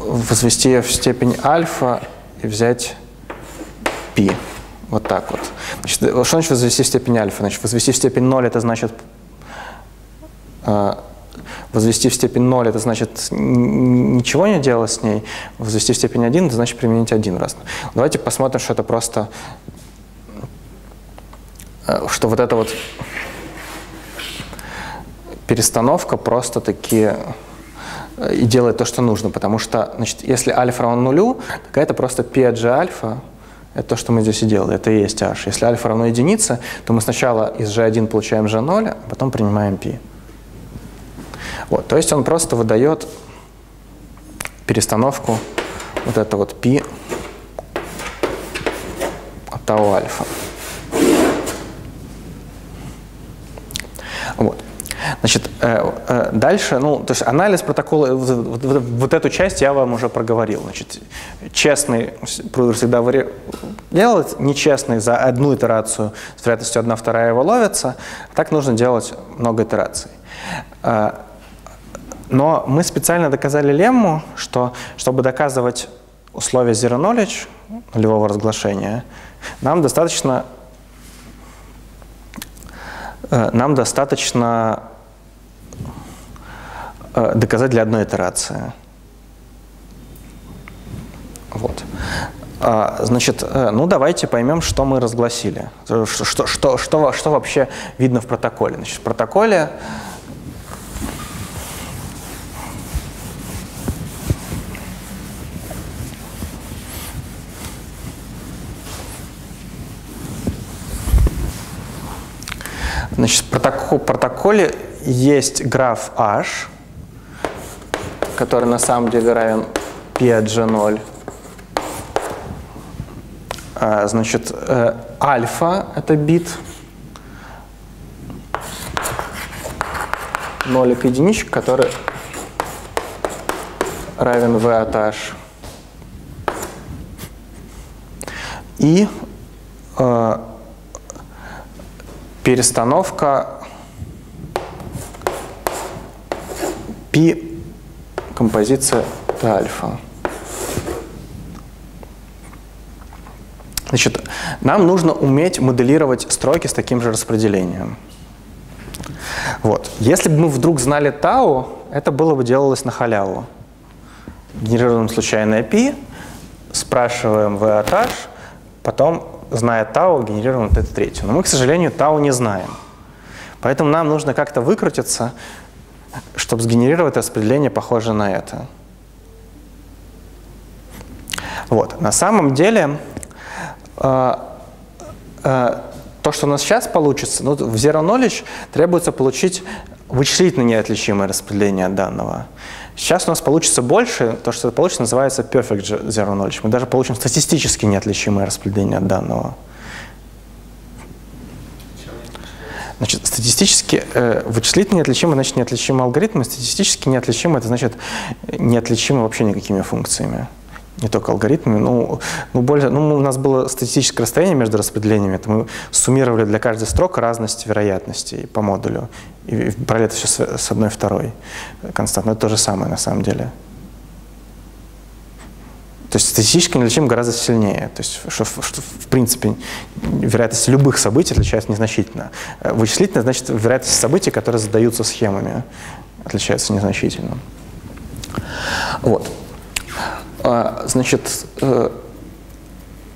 возвести ее в степень альфа и взять π. Вот так вот. Значит, что значит возвести в степень альфа? Значит, возвести в степень 0 это значит возвести в степень 0 – это значит ничего не делать с ней. Возвести в степень 1 – это значит применить один раз. Давайте посмотрим, что это просто… что вот эта вот перестановка просто-таки и делает то, что нужно. Потому что, значит, если альфа равно нулю, то это просто π от g альфа. Это то, что мы здесь и делали. Это и есть h. Если альфа равно единице, то мы сначала из g1 получаем g0, а потом принимаем π. Вот, то есть он просто выдает перестановку вот это вот π от тау альфа. Вот. Значит, дальше, ну, то есть анализ протокола, вот эту часть я вам уже проговорил. Значит, честный прувер всегда делает, нечестный за одну итерацию с вероятностью 1/2 его ловится, так нужно делать много итераций. Но мы специально доказали лемму, что, чтобы доказывать условие zero knowledge, нулевого разглашения, нам достаточно доказать для одной итерации. Значит, ну давайте поймем, что мы разгласили, что вообще видно в протоколе. Значит, в протоколе в протоколе есть граф H, который на самом деле равен P от G0. Значит, альфа – это бит, нолик единичек, который равен V от H. И перестановка π композиция Т альфа. Значит, нам нужно уметь моделировать строки с таким же распределением. Вот. Если бы мы вдруг знали тау, это было бы делалось на халяву. Генерируем случайное π, спрашиваем v от h, потом, зная тау, генерируем вот эту третью. Но мы, к сожалению, тау не знаем. Поэтому нам нужно как-то выкрутиться, чтобы сгенерировать распределение, похожее на это. Вот. На самом деле... то, что у нас сейчас получится, ну, в Zero Knowledge требуется получить вычислительно неотличимое распределение от данного. Сейчас у нас получится больше, то, что получится, называется Perfect Zero Knowledge. Мы даже получим статистически неотличимое распределение от данного. Значит, статистически вычислительно неотличимый, значит, неотличимый алгоритм, статистически неотличимый, это значит неотличимый вообще никакими функциями. Не только алгоритмами, но у нас было статистическое расстояние между распределениями. Это мы суммировали для каждой строки разность вероятностей по модулю. И брали это все с одной второй константной. Это то же самое на самом деле. То есть статистически неотличим гораздо сильнее. То есть что в принципе вероятность любых событий отличается незначительно. Вычислительно значит вероятность событий, которые задаются схемами, отличается незначительно. Вот. Значит,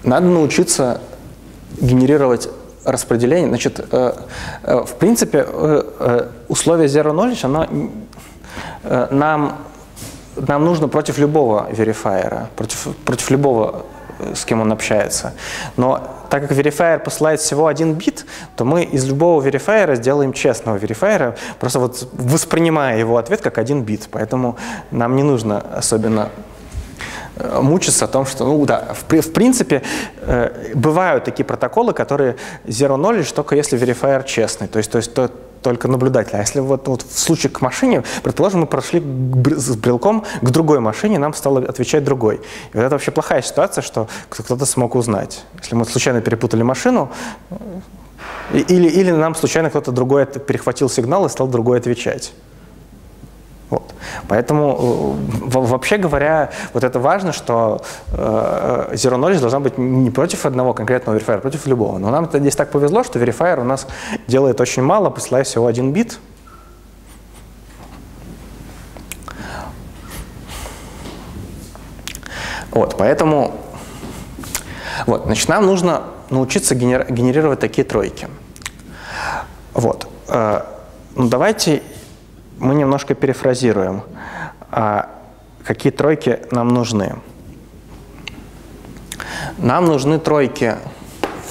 надо научиться генерировать распределение. Значит, в принципе, условие Zero Knowledge, оно нам нужно против любого верифайера, против любого, с кем он общается. Но так как верифайер посылает всего один бит, то мы из любого верифайера сделаем честного верифайера, просто вот воспринимая его ответ как один бит. Поэтому нам не нужно особенно... мучиться о том, что, ну да, в принципе, бывают такие протоколы, которые Zero Knowledge, только если верифайер честный, то есть только наблюдатель. А если вот в случае к машине, предположим, мы прошли с брелком к другой машине, нам стало отвечать другой. И вот это вообще плохая ситуация, что кто-то смог узнать. Если мы случайно перепутали машину, или нам случайно кто-то другой перехватил сигнал и стал другой отвечать. Вот. Поэтому, вообще говоря, вот это важно, что Zero Knowledge должна быть не против одного конкретного верифайера, а против любого. Но нам здесь так повезло, что верифайер у нас делает очень мало, посылая всего один бит. Вот, поэтому вот, значит, нам нужно научиться генерировать такие тройки. Вот. Ну, давайте... мы немножко перефразируем, какие тройки нам нужны. Нам нужны тройки,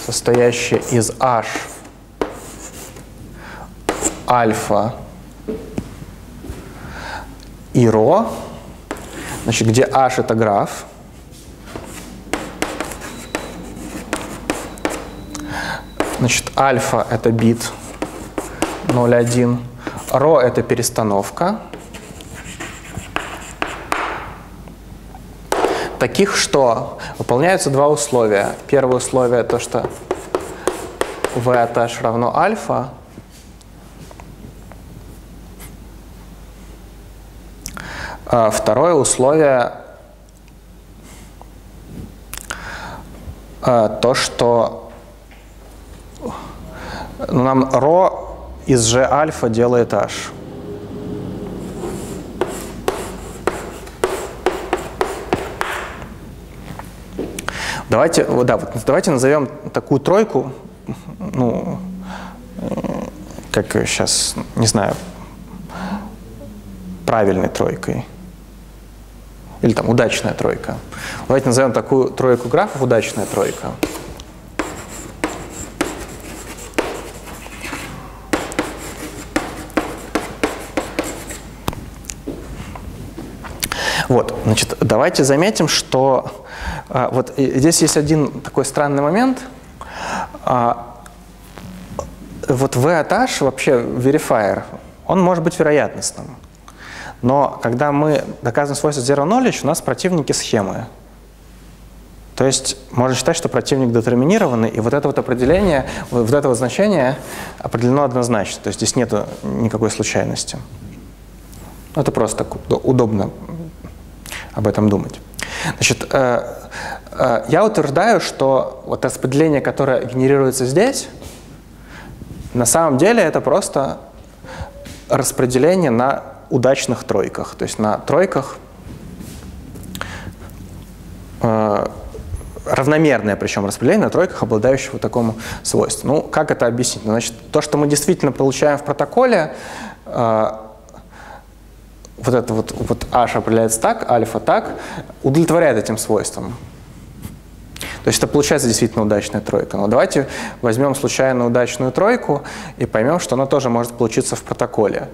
состоящие из H, альфа и ρ, значит, где H – это граф, значит, альфа – это бит 0,1. Ро – это перестановка. Таких, что выполняются два условия. Первое условие – то, что v от h равно альфа. Второе условие – то, что нам ро из G альфа делает H. Давайте, да, вот, давайте назовем такую тройку, ну, как сейчас, не знаю, правильной тройкой. Или там удачная тройка. Давайте назовем такую тройку графов удачная тройка. Вот, значит, давайте заметим, что вот здесь есть один такой странный момент. Вот V@H, вообще verifier, он может быть вероятностным. Но когда мы доказываем свойство zero knowledge, у нас противники схемы. То есть можно считать, что противник детерминированный, и вот это вот определение, вот этого значения определено однозначно. То есть здесь нет никакой случайности. Это просто так удобно об этом думать. Значит, я утверждаю, что вот распределение, которое генерируется здесь, на самом деле это просто распределение на удачных тройках, то есть на тройках равномерное, причем распределение на тройках, обладающих вот такому свойству. Ну, как это объяснить? Ну, значит, то, что мы действительно получаем в протоколе, вот это вот H определяется так, альфа так, удовлетворяет этим свойствам. То есть это получается действительно удачная тройка. Но давайте возьмем случайно удачную тройку и поймем, что она тоже может получиться в протоколе.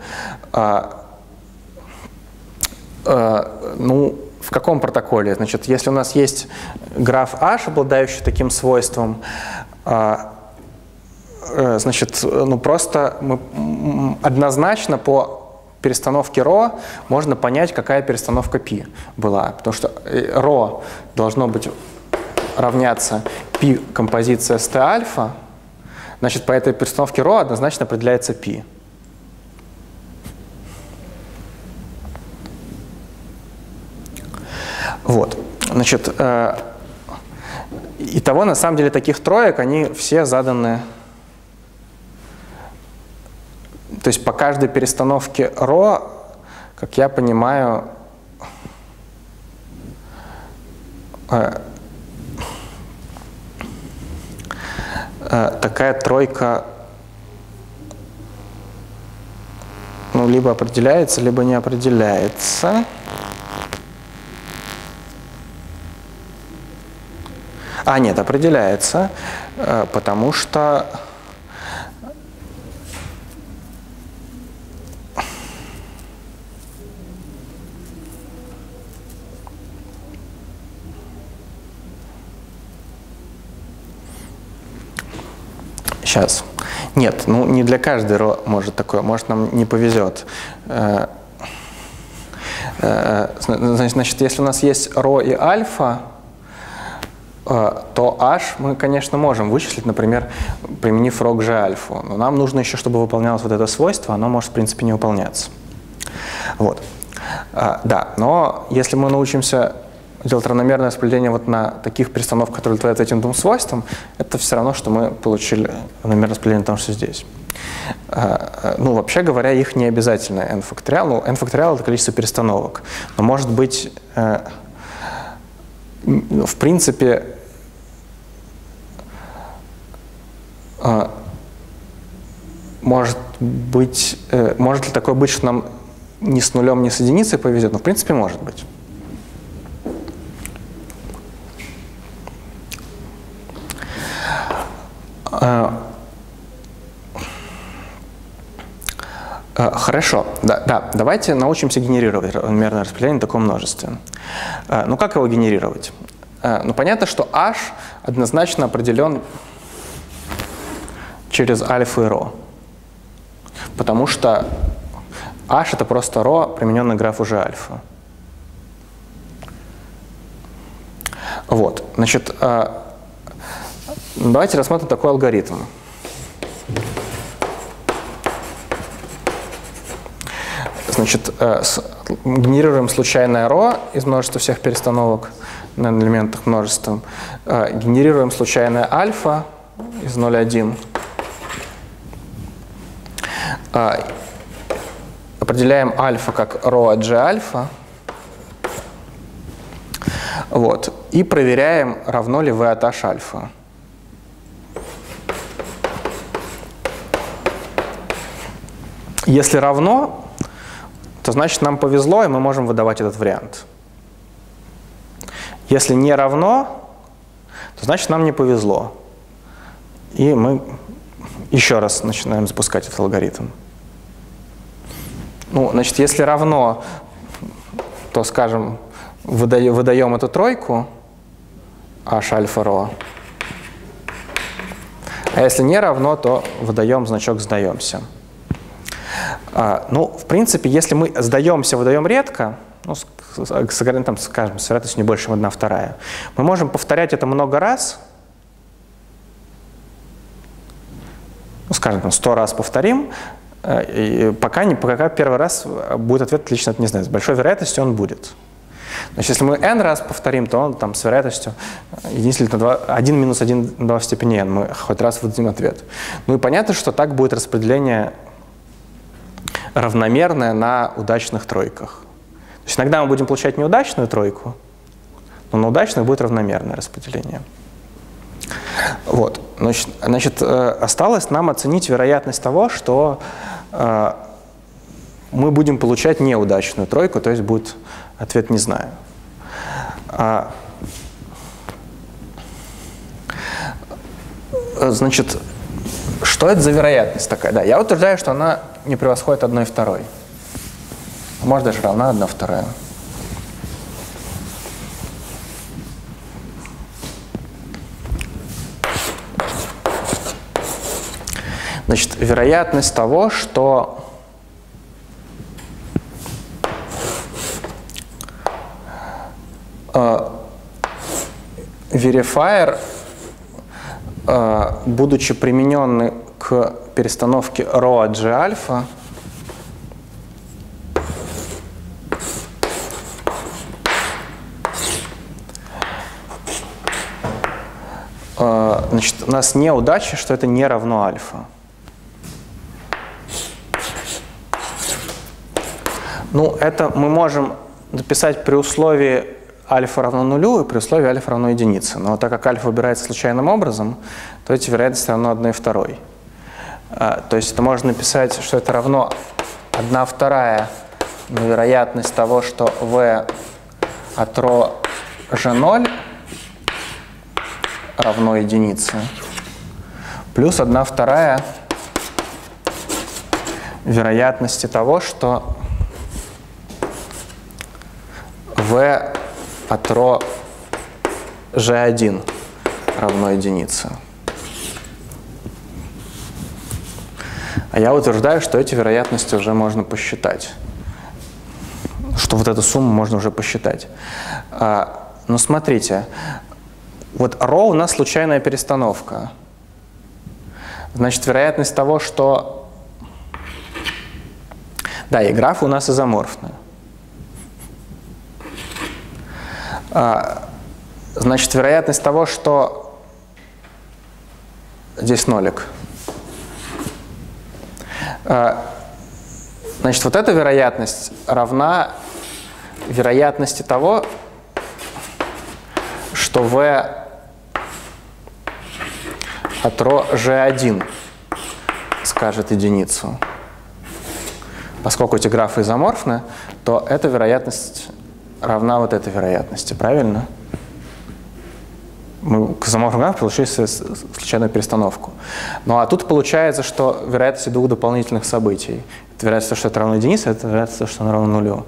Ну, в каком протоколе? Значит, если у нас есть граф H, обладающий таким свойством, значит, ну просто мы однозначно по перестановке ρ можно понять, какая перестановка π была. Потому что ρ должно быть равняться π композиция st альфа, значит, по этой перестановке ρ однозначно определяется π. Вот, значит, итого, на самом деле, таких троек, они все заданы, то есть по каждой перестановке ρ, как я понимаю, такая тройка, ну, либо определяется, либо не определяется. А, нет, определяется, потому что сейчас. Нет, ну не для каждой ро может такое, может нам не повезет. Значит, если у нас есть ро и альфа, то H мы, конечно, можем вычислить, например, применив ρ к G альфу. Но нам нужно еще, чтобы выполнялось вот это свойство, оно может, в принципе, не выполняться. Вот. Да, но если мы научимся делать равномерное распределение вот на таких перестановках, которые удовлетворяют этим двум свойствам, это все равно, что мы получили равномерное распределение на том, что здесь. Ну, вообще говоря, их не обязательно n факториал. Ну, n факториал — это количество перестановок. Но, может быть, в принципе, может ли такое быть, что нам ни с нулем, ни с единицей повезет? Ну, в принципе, может быть. Хорошо. Да, давайте научимся генерировать равномерное распределение на таком множестве. Ну, как его генерировать? Ну, понятно, что H однозначно определен через альфа и ρ, потому что H — это просто ρ, примененный граф уже альфа. Вот, значит, давайте рассмотрим такой алгоритм. Значит, генерируем случайное ρ из множества всех перестановок на элементах множества. Генерируем случайное альфа из 0,1. Определяем альфа как ρ от G альфа. Вот. и проверяем, равно ли v от h альфа. Если равно, то значит нам повезло, и мы можем выдавать этот вариант. Если не равно, то значит нам не повезло. И мы еще раз начинаем запускать этот алгоритм. Ну, значит, если равно, то, скажем, выдаем эту тройку h альфа ро. А если не равно, то выдаем значок «сдаемся». Ну, в принципе, если мы сдаемся, выдаем редко, ну, там, скажем, с вероятностью не больше, чем 1/2, мы можем повторять это много раз, ну, скажем, там, 100 раз повторим, и пока первый раз будет ответ «лично это не знаю», с большой вероятностью он будет. Значит, если мы n раз повторим, то он там с вероятностью 1 минус 1/2 в степени n, мы хоть раз выдадим ответ. Ну и понятно, что так будет распределение равномерное на удачных тройках. То есть иногда мы будем получать неудачную тройку, но на удачных будет равномерное распределение. Вот. Значит, осталось нам оценить вероятность того, что мы будем получать неудачную тройку, то есть будет ответ «не знаю». Значит, что это за вероятность такая? Да, я утверждаю, что она не превосходит 1/2. Может, даже равна 1/2. Значит, вероятность того, что верифайер, будучи примененный к перестановке ρ от g альфа, значит, у нас неудача, что это не равно альфа. Ну, это мы можем дописать при условии альфа равно 0 и при условии альфа равно 1. Но так как альфа выбирается случайным образом, то эти вероятности равно 1/2. То есть это можно написать, что это равно 1/2 на вероятность того, что v от ρ g0 равно 1, плюс 1/2 вероятности того, что v от ρ g1 равно 1. А я утверждаю, что эти вероятности уже можно посчитать, что вот эту сумму можно уже посчитать. Но смотрите, вот ρ у нас случайная перестановка. Значит, вероятность того, что… Да, и графы у нас изоморфны. Значит, вероятность того, что… Здесь нолик. Значит, вот эта вероятность равна вероятности того, что v от ρ g1 скажет 1. Поскольку эти графы изоморфны, то эта вероятность равна вот этой вероятности, правильно? Мы к изоморфным графам получили случайную перестановку. Ну а тут получается, что вероятность 2 дополнительных событий. Это вероятность, что это равно 1, это вероятность, что она равна 0.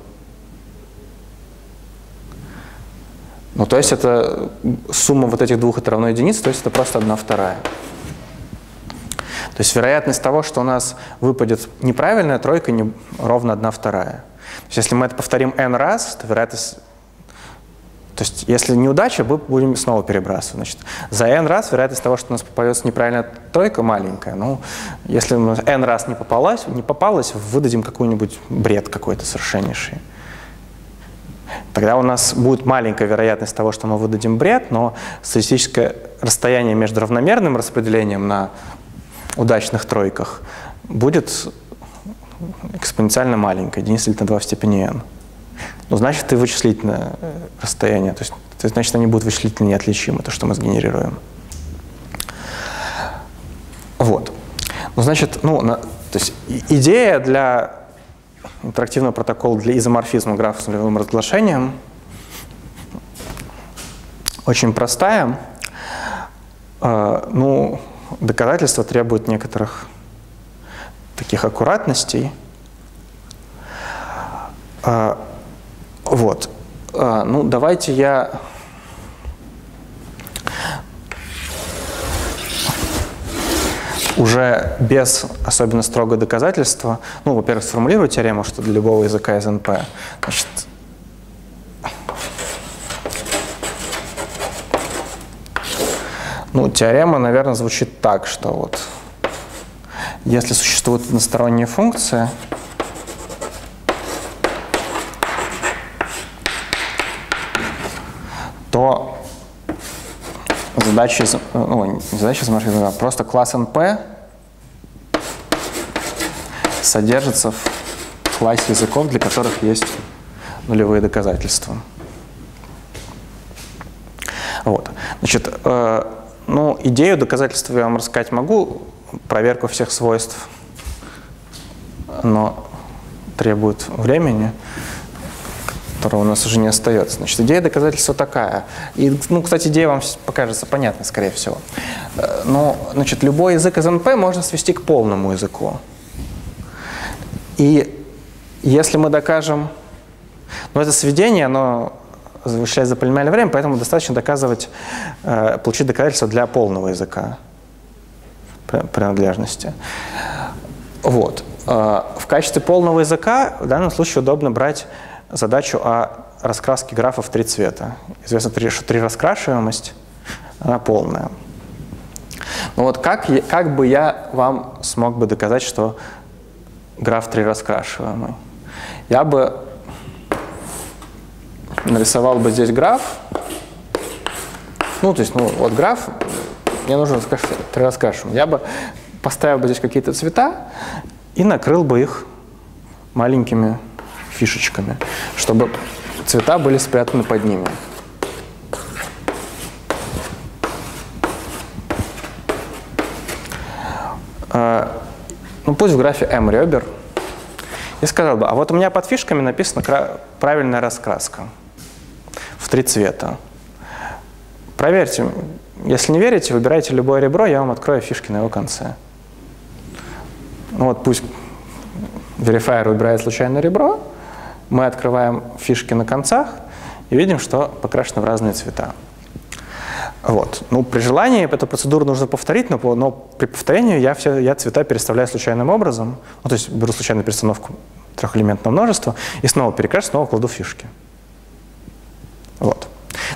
Ну, то есть это сумма вот этих двух это равно 1, то есть это просто 1/2. То есть вероятность того, что у нас выпадет неправильная тройка, ровно 1/2. То есть если мы это повторим n раз, то вероятность… То есть если неудача, мы будем снова перебрасывать. Значит, за n раз вероятность того, что у нас попадется неправильная тройка, маленькая. Ну, если у нас n раз не попалась, выдадим какой-нибудь бред какой-то совершеннейший. Тогда у нас будет маленькая вероятность того, что мы выдадим бред, но статистическое расстояние между равномерным распределением на удачных тройках будет экспоненциально маленькое, 1/2 в степени n. Ну, значит, и вычислительное расстояние, то есть То есть, значит, они будут вычислительно неотличимы, то, что мы сгенерируем. Вот. Ну, значит, то есть идея для интерактивного протокола для изоморфизма графа с нулевым разглашением очень простая. Ну, доказательство требует некоторых таких аккуратностей. Вот. Ну, давайте я... уже без особенно строгого доказательства, ну, во-первых, сформулирую теорему, что для любого языка из НП, значит, ну, теорема, наверное, звучит так, что вот, если существует односторонняя функция, то задача, изоморфизма, просто класс NP содержится в классе языков, для которых есть нулевые доказательства. Вот. Значит, ну, идею доказательства я вам рассказать могу, проверку всех свойств, но требует времени, которого у нас уже не остается. Значит, идея доказательства такая. И, ну, кстати, идея вам покажется понятной, скорее всего. Но, значит, любой язык из НП можно свести к полному языку. И если мы докажем... Ну, это сведение, оно осуществляется за полимерное время, поэтому достаточно доказывать, получить доказательство для полного языка принадлежности. Вот. В качестве полного языка в данном случае удобно брать задачу о раскраске графов три цвета. Известно, что трираскрашиваемость, она полная. Ну вот как бы я вам смог бы доказать, что граф трираскрашиваемый? Я бы нарисовал бы здесь граф. Ну, то есть, ну, вот граф, мне нужно трираскрашиваемый. Я бы поставил бы здесь какие-то цвета и накрыл бы их маленькими фишечками, чтобы цвета были спрятаны под ними. Ну, пусть в графе M ребер. Я сказал бы, а вот у меня под фишками написана правильная раскраска в три цвета. Проверьте. Если не верите, выбирайте любое ребро, я вам открою фишки на его конце. Ну, вот пусть верифайер выбирает случайное ребро. Мы открываем фишки на концах и видим, что покрашено в разные цвета. Вот. Ну, при желании эту процедуру нужно повторить, но при повторении я цвета переставляю случайным образом. Ну, то есть беру случайную перестановку трехэлементного множества и снова перекрашу, снова кладу фишки. Вот.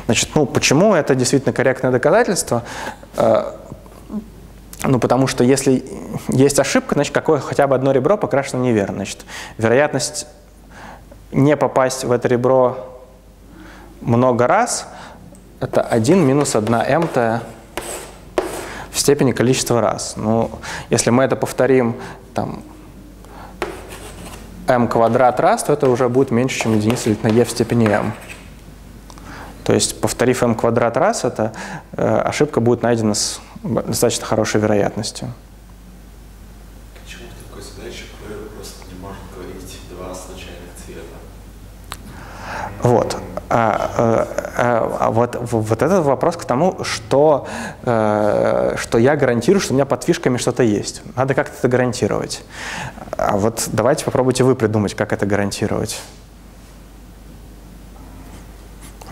Значит, ну, почему это действительно корректное доказательство? Ну, потому что если есть ошибка, значит, какое хотя бы одно ребро покрашено неверно. Значит, вероятность не попасть в это ребро много раз, это 1 минус 1m в степени количества раз. Ну, если мы это повторим там, m квадрат раз, то это уже будет меньше, чем единица делить на e в степени m. То есть, повторив m квадрат раз, эта ошибка будет найдена с достаточно хорошей вероятностью. Вот. Вот этот вопрос к тому, что я гарантирую, что у меня под фишками что-то есть. Надо как-то это гарантировать. А вот давайте попробуйте вы придумать, как это гарантировать.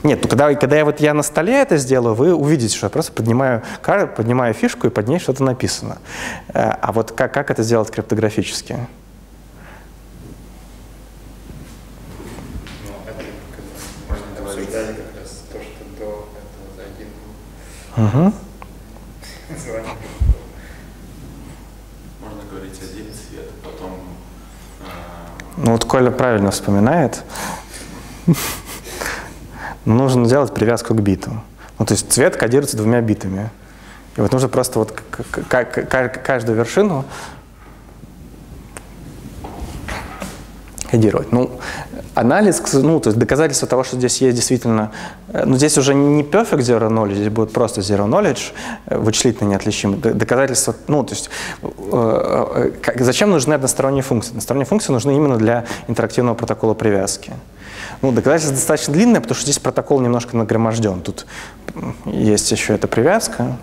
Нет, ну, когда я на столе это сделаю, вы увидите, что я просто поднимаю фишку, и под ней что-то написано. А вот как это сделать криптографически? Угу. Можно говорить один цвет, потом... Ну вот Коля правильно вспоминает. Нужно делать привязку к биту. Ну, то есть цвет кодируется двумя битами. И вот нужно просто вот каждую вершину кодировать. Ну, анализ, ну, то есть доказательство того, что здесь есть действительно, ну, здесь уже не perfect zero knowledge, здесь будет просто zero knowledge, вычислительно неотличимый. Доказательство, ну, то есть, зачем нужны односторонние функции? Односторонние функции нужны именно для интерактивного протокола привязки. Ну, доказательство достаточно длинное, потому что здесь протокол немножко нагроможден. Тут есть еще эта привязка,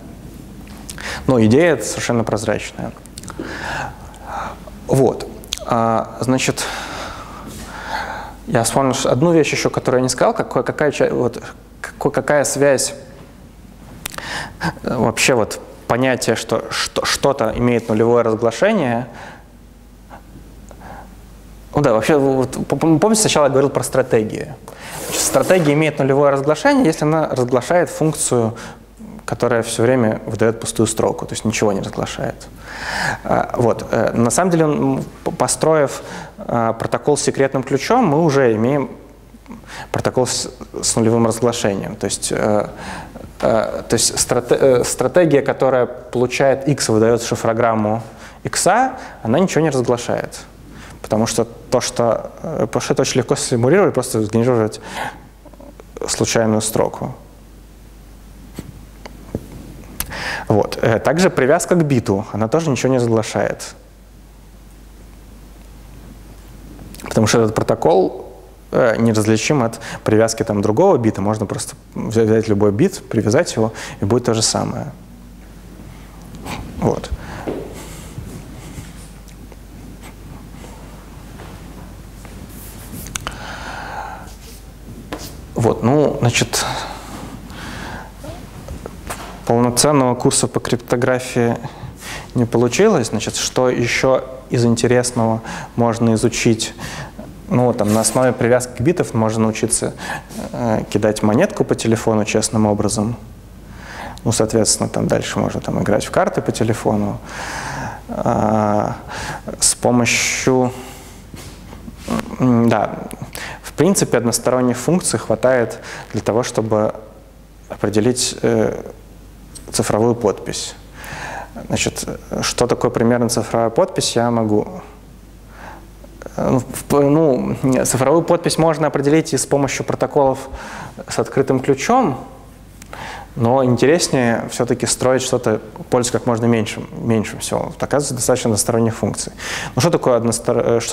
но идея совершенно прозрачная. Вот, значит, я вспомнил одну вещь еще, которую я не сказал, какая связь вообще вот понятие, что что-то имеет нулевое разглашение. Ну да, вообще, вот, помните, сначала я говорил про стратегии. Значит, стратегия имеет нулевое разглашение, если она разглашает функцию, которая все время выдает пустую строку, то есть ничего не разглашает. Вот. На самом деле, построив протокол с секретным ключом, мы уже имеем протокол с нулевым разглашением. То есть стратегия, которая получает X и выдает шифрограмму X, она ничего не разглашает. Потому что это очень легко симулировать, просто сгенерировать случайную строку. Вот. Также привязка к биту, она тоже ничего не разглашает. Потому что этот протокол неразличим от привязки там, другого бита. Можно просто взять любой бит, привязать его, и будет то же самое. Вот. Вот, ну, значит, полноценного курса по криптографии не получилось. Значит, что еще из интересного можно изучить? Ну, там, на основе привязки битов можно научиться кидать монетку по телефону честным образом. Ну, соответственно, там дальше можно там, играть в карты по телефону. С помощью... Да, в принципе, односторонних функций хватает для того, чтобы определить... цифровую подпись. Значит, что такое примерно цифровая подпись, я могу... Ну, цифровую подпись можно определить и с помощью протоколов с открытым ключом, но интереснее все-таки строить что-то, пользу как можно меньшим всего. Оказывается, достаточно односторонних функций. Но что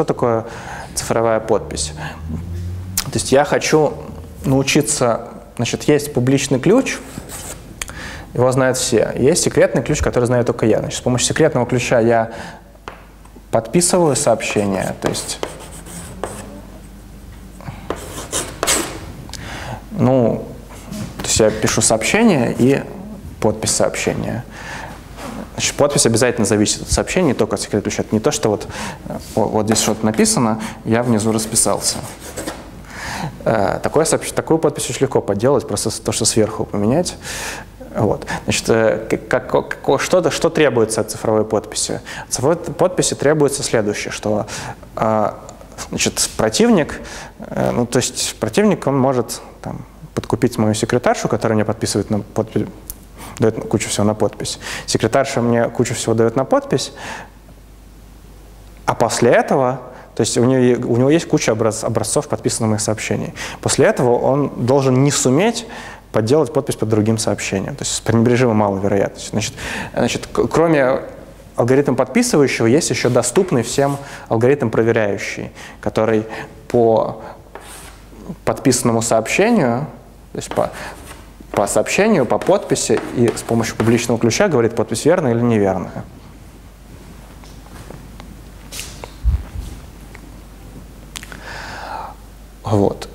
такое цифровая подпись? То есть я хочу научиться... Значит, есть публичный ключ, его знают все. Есть секретный ключ, который знаю только я. Значит, с помощью секретного ключа я подписываю сообщение, то есть, ну, я пишу сообщение и подпись сообщения. Значит, подпись обязательно зависит от сообщения, не только от секретного ключа. Это не то, что вот здесь что-то написано, я внизу расписался. Такую подпись очень легко подделать, просто то, что сверху поменять. Вот. Значит, что требуется от цифровой подписи? От цифровой подписи требуется следующее, что значит, противник, ну, то есть противник, он может там, подкупить мою секретаршу, которая мне подписывает на подпись, дает кучу всего на подпись. Секретарша мне кучу всего дает на подпись, а после этого, то есть у него есть куча образцов подписанных моих сообщений. После этого он должен не суметь подделать подпись под другим сообщением. То есть с пренебрежимо малой вероятностью. Значит, кроме алгоритма подписывающего, есть еще доступный всем алгоритм проверяющий, который по подписанному сообщению, то есть по сообщению, по подписи и с помощью публичного ключа говорит, подпись верная или неверная. Вот.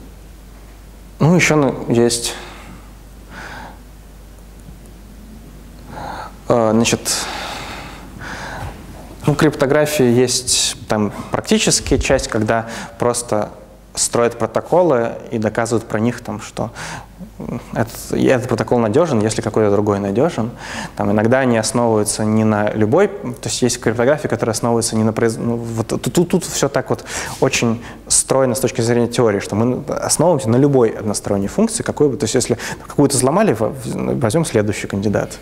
Ну, еще есть... Значит, ну, в криптографии есть там практическая часть, когда просто строят протоколы и доказывают про них, там, что этот протокол надежен, если какой-то другой надежен. Там, иногда они основываются не на любой, то есть есть криптография, которая основывается не на... Ну, вот, тут все так вот очень стройно с точки зрения теории, что мы основываемся на любой односторонней функции, какую бы, то есть если какую-то взломали, возьмем следующий кандидат.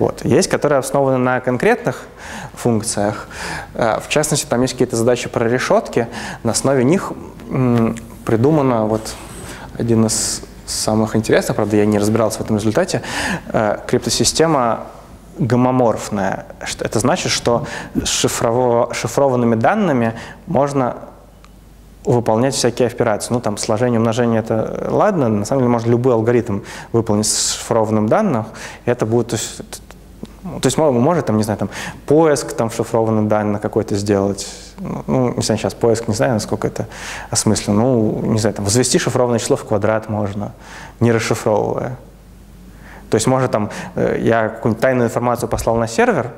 Вот. Есть, которые основаны на конкретных функциях. В частности, там есть какие-то задачи про решетки, на основе них придумано, вот один из самых интересных, правда, я не разбирался в этом результате, криптосистема гомоморфная. Это значит, что с шифрованными данными можно выполнять всякие операции. Ну, там, сложение, умножение — это ладно, на самом деле можно любой алгоритм выполнить с шифрованным данным, и это будет... То есть может, там, не знаю, там, поиск там, шифрованных данных какой-то сделать. Ну, не знаю, сейчас поиск, не знаю, насколько это осмысленно. Ну, не знаю, там, возвести шифрованное число в квадрат можно, не расшифровывая. То есть, может, там, я какую-нибудь тайную информацию послал на сервер,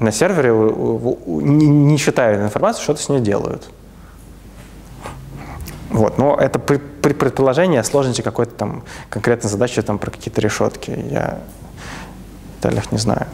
на сервере не считают информацию, что-то с ней делают. Вот. Но это при предположении о сложности какой-то там конкретной задачи там, про какие-то решетки. Я в деталях не знаю.